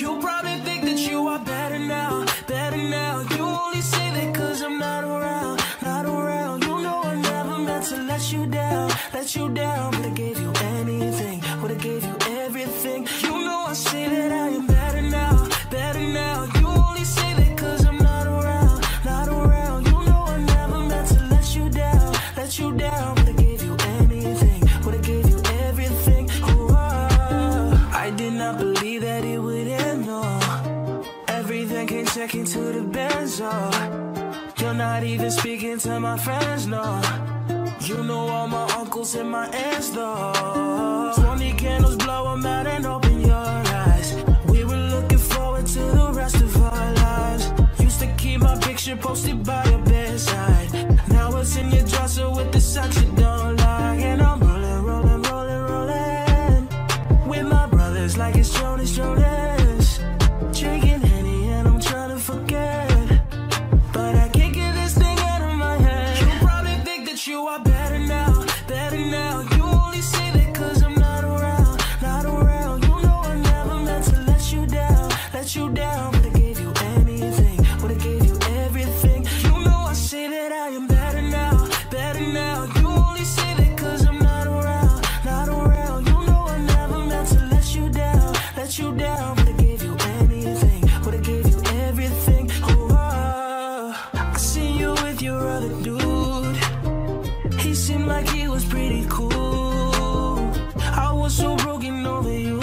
You probably think that you are better now, better now. You only say that 'cause I'm not around, not around. You know I never meant to let you down, let you down. Would've gave you anything, would've gave you everything. You know I say that I am better now, better now. You only say that 'cause I'm not around, not around. You know I never meant to let you down, let you down. Would've gave you anything, would've gave you everything. Oh, I did not believe that it would end. Everything came checking to the Benz, oh. You're not even speaking to my friends, no. You know all my uncles and my aunts, though. Twenty candles, blow them out and open your eyes. We were looking forward to the rest of our lives. Used to keep my picture posted by your bedside. Now it's in your dresser with the socks you don't like. And I'm rolling, rolling, rolling, rolling with my brothers like it's Jonas, Jonas. Drinking Henny and I'm trying to forget, but I can't get this thing out of my head. You probably think that you are better now, better now. You only say that 'cause I'm not around, not around. You know I never meant to let you down, let you down. Would've gave you anything, would've gave you everything. You know I say that I am better now, better now. You only say that 'cause I'm not around, not around. You know I never meant to let you down, let you down. Like he was pretty cool. I was so broken over you.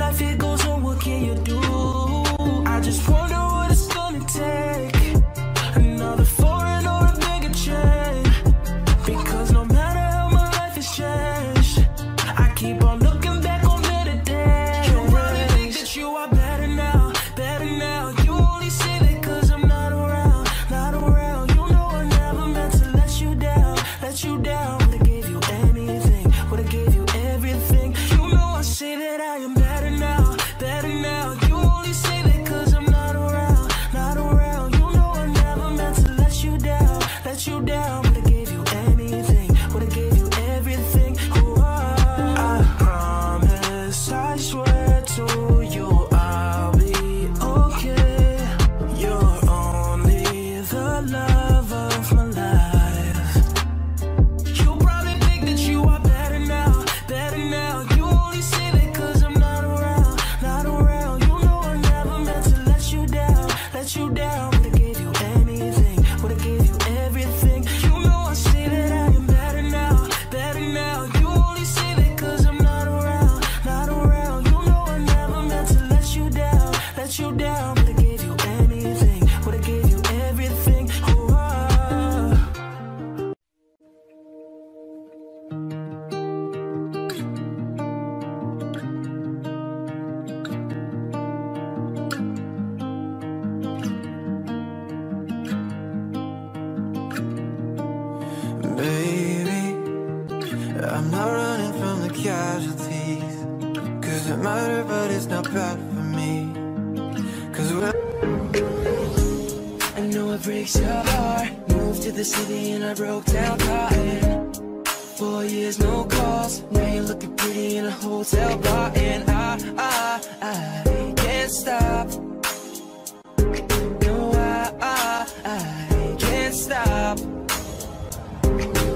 Life it goes on, what can you do? I just wonder what it's gonna take. Another foreign or a bigger chain. Because no matter how my life has changed, I keep on looking back on better days. You really think that you are better now, better now. You only say that 'cause I'm not around, not around. You know I never meant to let you down, let you down. Would've gave you anything, would've gave you everything. You know I say that I am better now, better now. You only say that 'cause I'm not around, not around. You know I never meant to let you down, let you down. Would've gave you anything, would've gave you everything. Oh, I promise, I swear to you, I'll be okay. You're only the love of my life. You down, would've gave you anything, would've gave you everything. You know I say that I am better now, better now. You only say that 'cause I'm not around, not around. You know I never meant to let you down, let you down. Would've gave you anything, would've gave you everything. Oh, I'm not running from the casualties, 'cause it matter, but it's not bad for me. 'Cause when I know it breaks your heart, moved to the city and I broke down crying. Four years, no calls, now you're looking pretty in a hotel bar. And I, I, I can't stop. No, I, I, I can't stop.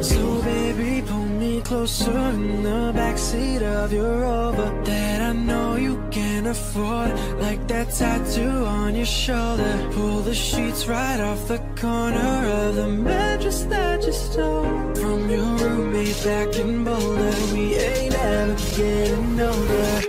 So baby, pull me closer in the backseat of your Rover that I know you can afford, like that tattoo on your shoulder. Pull the sheets right off the corner of the mattress that you stole from your roommate back in Boulder. We ain't ever getting older.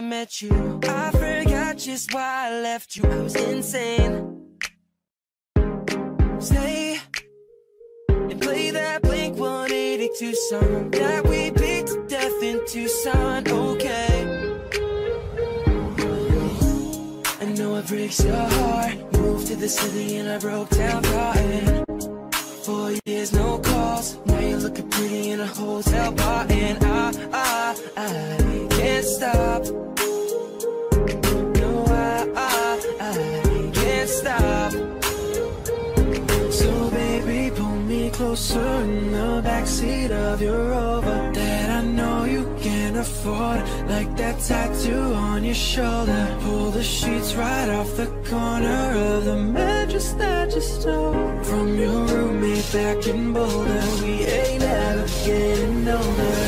I met you, I forgot just why I left you. I was insane. Stay and play that Blink one eighty-two song that we beat to death in Tucson. Okay, I know it breaks your heart, moved to the city and I broke down crying. Four years, no calls. Now you're looking pretty in a hotel bar. And I, I, I can't stop. No, I, I, I can't stop. So baby, pull me closer in the backseat of your Rover that I know you can afford. Like that tattoo on your shoulder. Pull the sheets right off the corner of the mattress that you stole from your roommate back in Boulder. We ain't ever getting older.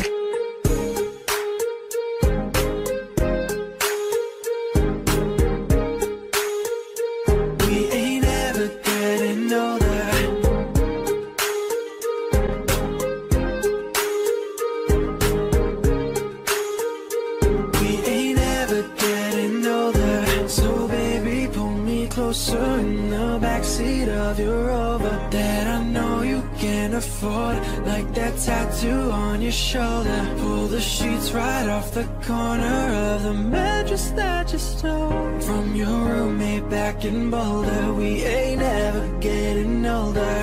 In the backseat of your Rover that I know you can afford. Like that tattoo on your shoulder. Pull the sheets right off the corner of the mattress that you stole from your roommate back in Boulder. We ain't ever getting older.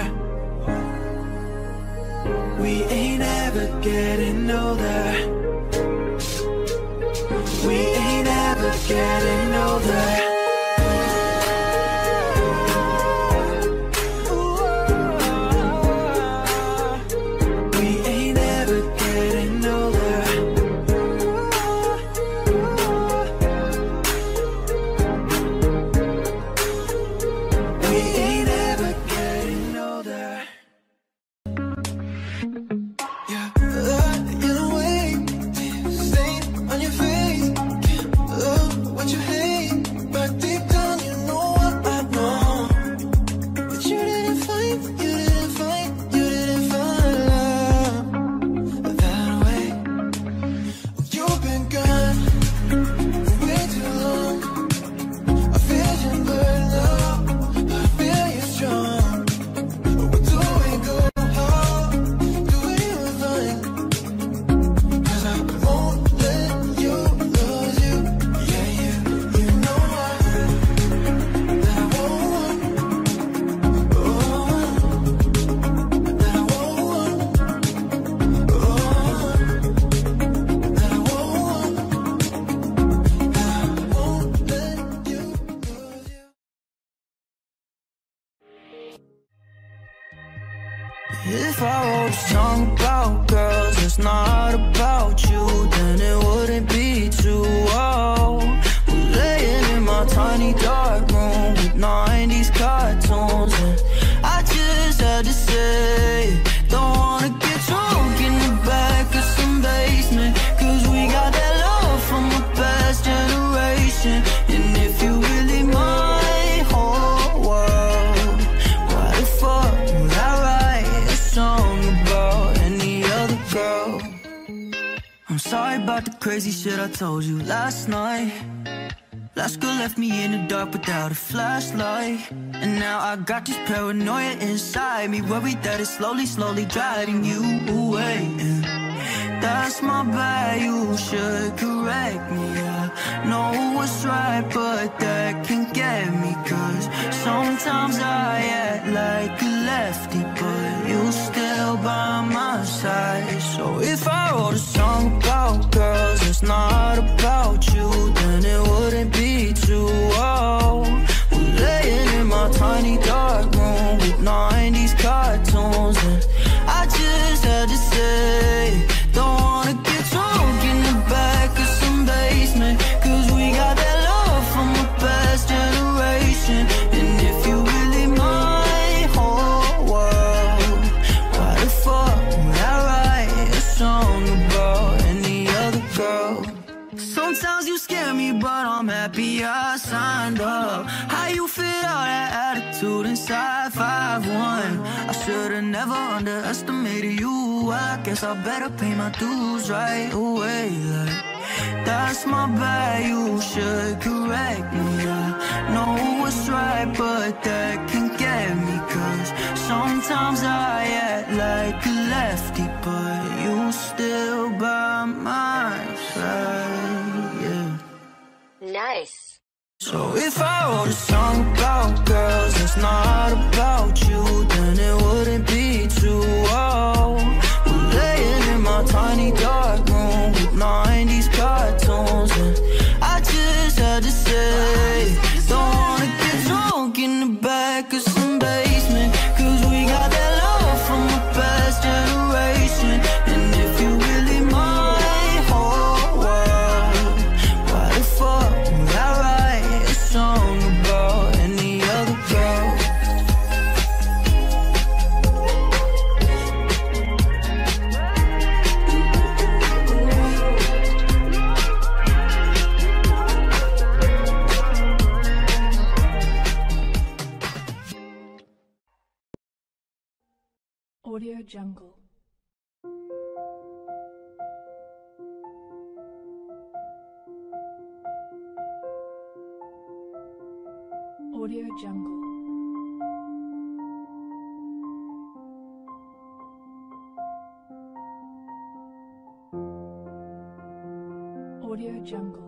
We ain't ever getting older. We ain't ever getting older. If I was drunk about girls, it's not about you, then it wouldn't be too old. We're laying in my tiny dark room with nineties cartoons, and I just had to say, don't wanna get drunk in the back of some basement, cause we got that love from the past generation. And if you really mind, I'm sorry about the crazy shit I told you last night. Last girl left me in the dark without a flashlight. And now I got this paranoia inside me, worried that it's slowly, slowly driving you away. And that's my bad, you should correct me. I know what's right, but that can get me. Cause sometimes I act like a lefty, but you still by my side. So if I wrote a song about girls, it's not about you, then it wouldn't be too old. We're laying in my tiny dark room with nineties cartoons, and I just had to say, don't wanna get drunk in the back of some basement, cause we got that love from the past generation. And if you really my whole world, why the fuck would I write a song about any other girl? Sometimes you scare me, but I'm happy I signed up. How you fit all that attitude inside five one? I should've never underestimated you. I guess I better pay my dues right away. Like, that's my bad, you should correct me. I know what's right, but that can get me. Cause sometimes I act like a lefty, but you still by my side, yeah. Nice. So if I wrote a song about girls, it's not about you, then it wouldn't be Audio Jungle. Audio Jungle. Audio Jungle.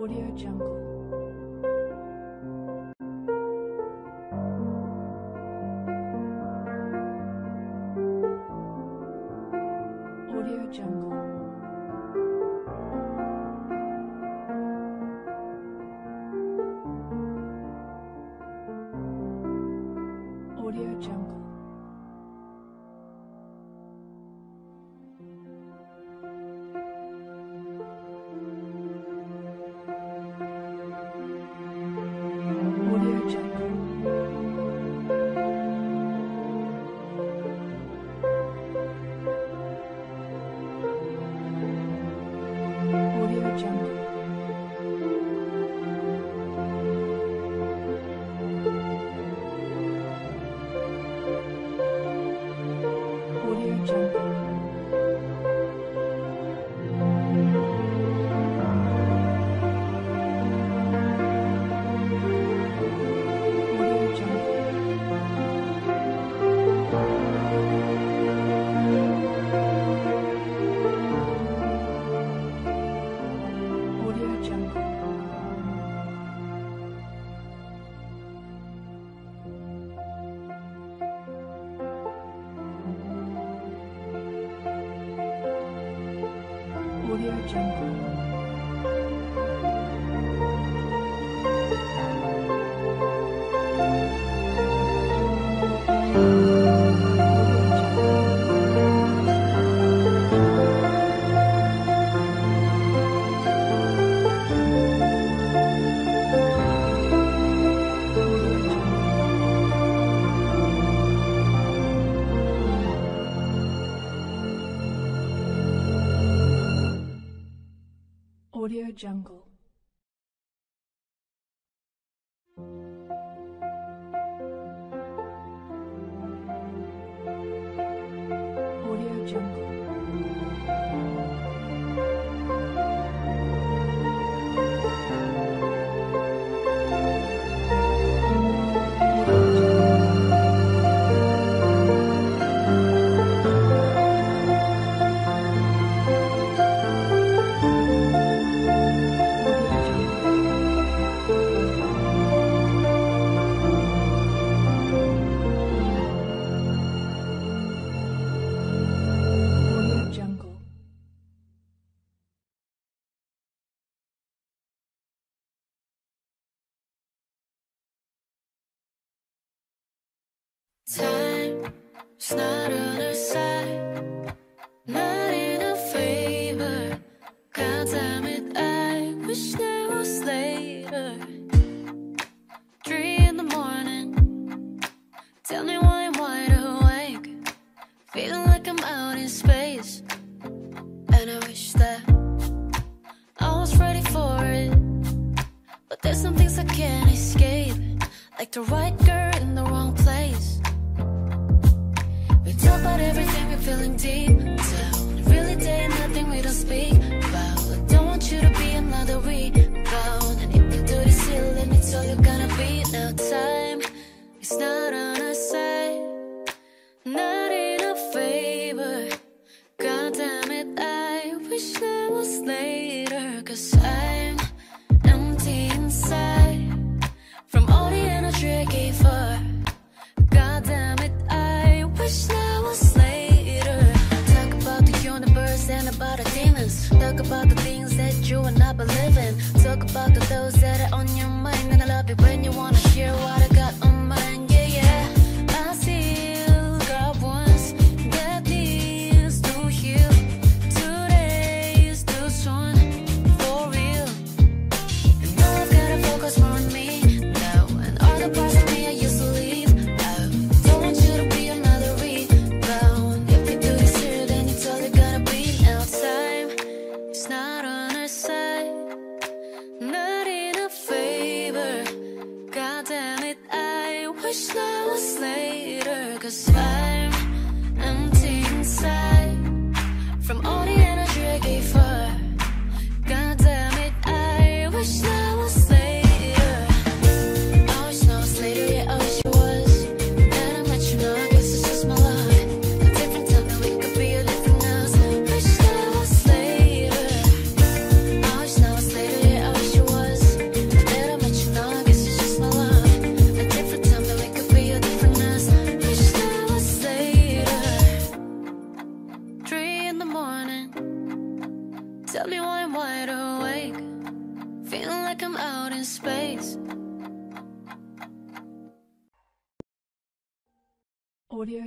Audio Jungle. Audio Jungle. Audio Jungle. Audio Jungle. Audio Jungle. Audio Jungle. Time's not on our side, not in our favor. God damn it, I wish there was later. Three in the morning, tell me why I'm wide awake, feeling like I'm out in space. And I wish that I was ready for it, but there's some things I can't escape, like the right girl in the wrong place. Talk about everything, we're feeling deep down. Really day and nothing we don't speak about. I don't want you to be another rebound. And if you do this here, let me tell you gonna be. Now time is not on our side, not in our favor. God damn it, I wish there was later. Cause I'm empty inside from all the energy I gave her. God damn it, I wish there talk about the things that you and I believe in. Talk about the thoughts that are on your mind. And I love it when you wanna hear what I got on mine. Yeah, yeah. I still got ones that needs to heal. Today's too soon for real. And now I've gotta focus more on me now. And all the parts of me I used to leave out. Don't want you to be another rebound. If you do this here, then it's all you're gonna be. Now time, it's not on our side, Tell me why I'm wide awake, feeling like I'm out in space. Audio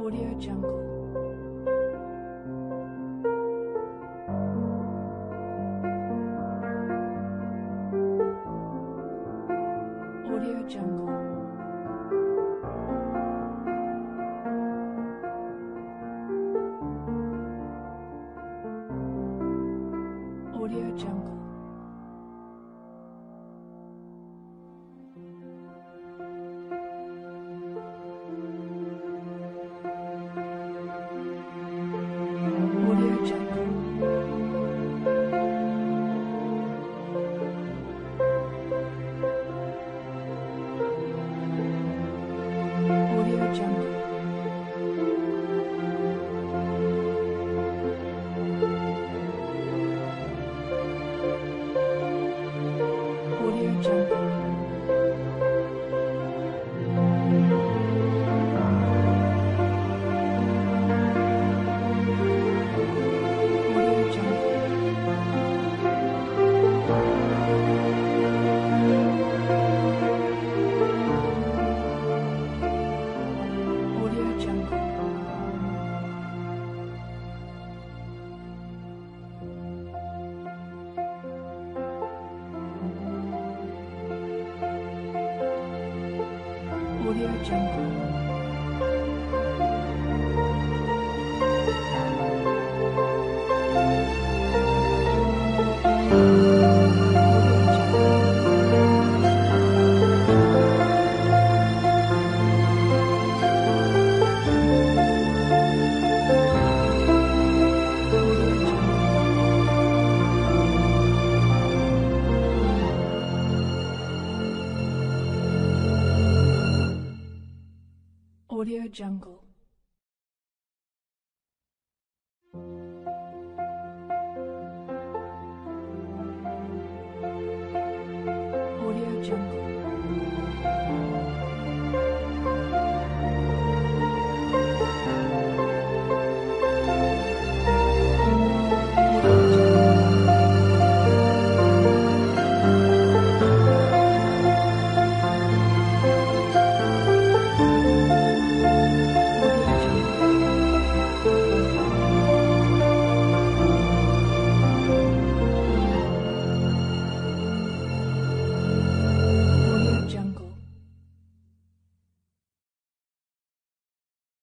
Audio Jungle. Audio Jungle. Audio Jungle. Audio Jungle. Audio Jungle. Jungle. Audio Jungle. Audio Jungle. Audio Jungle.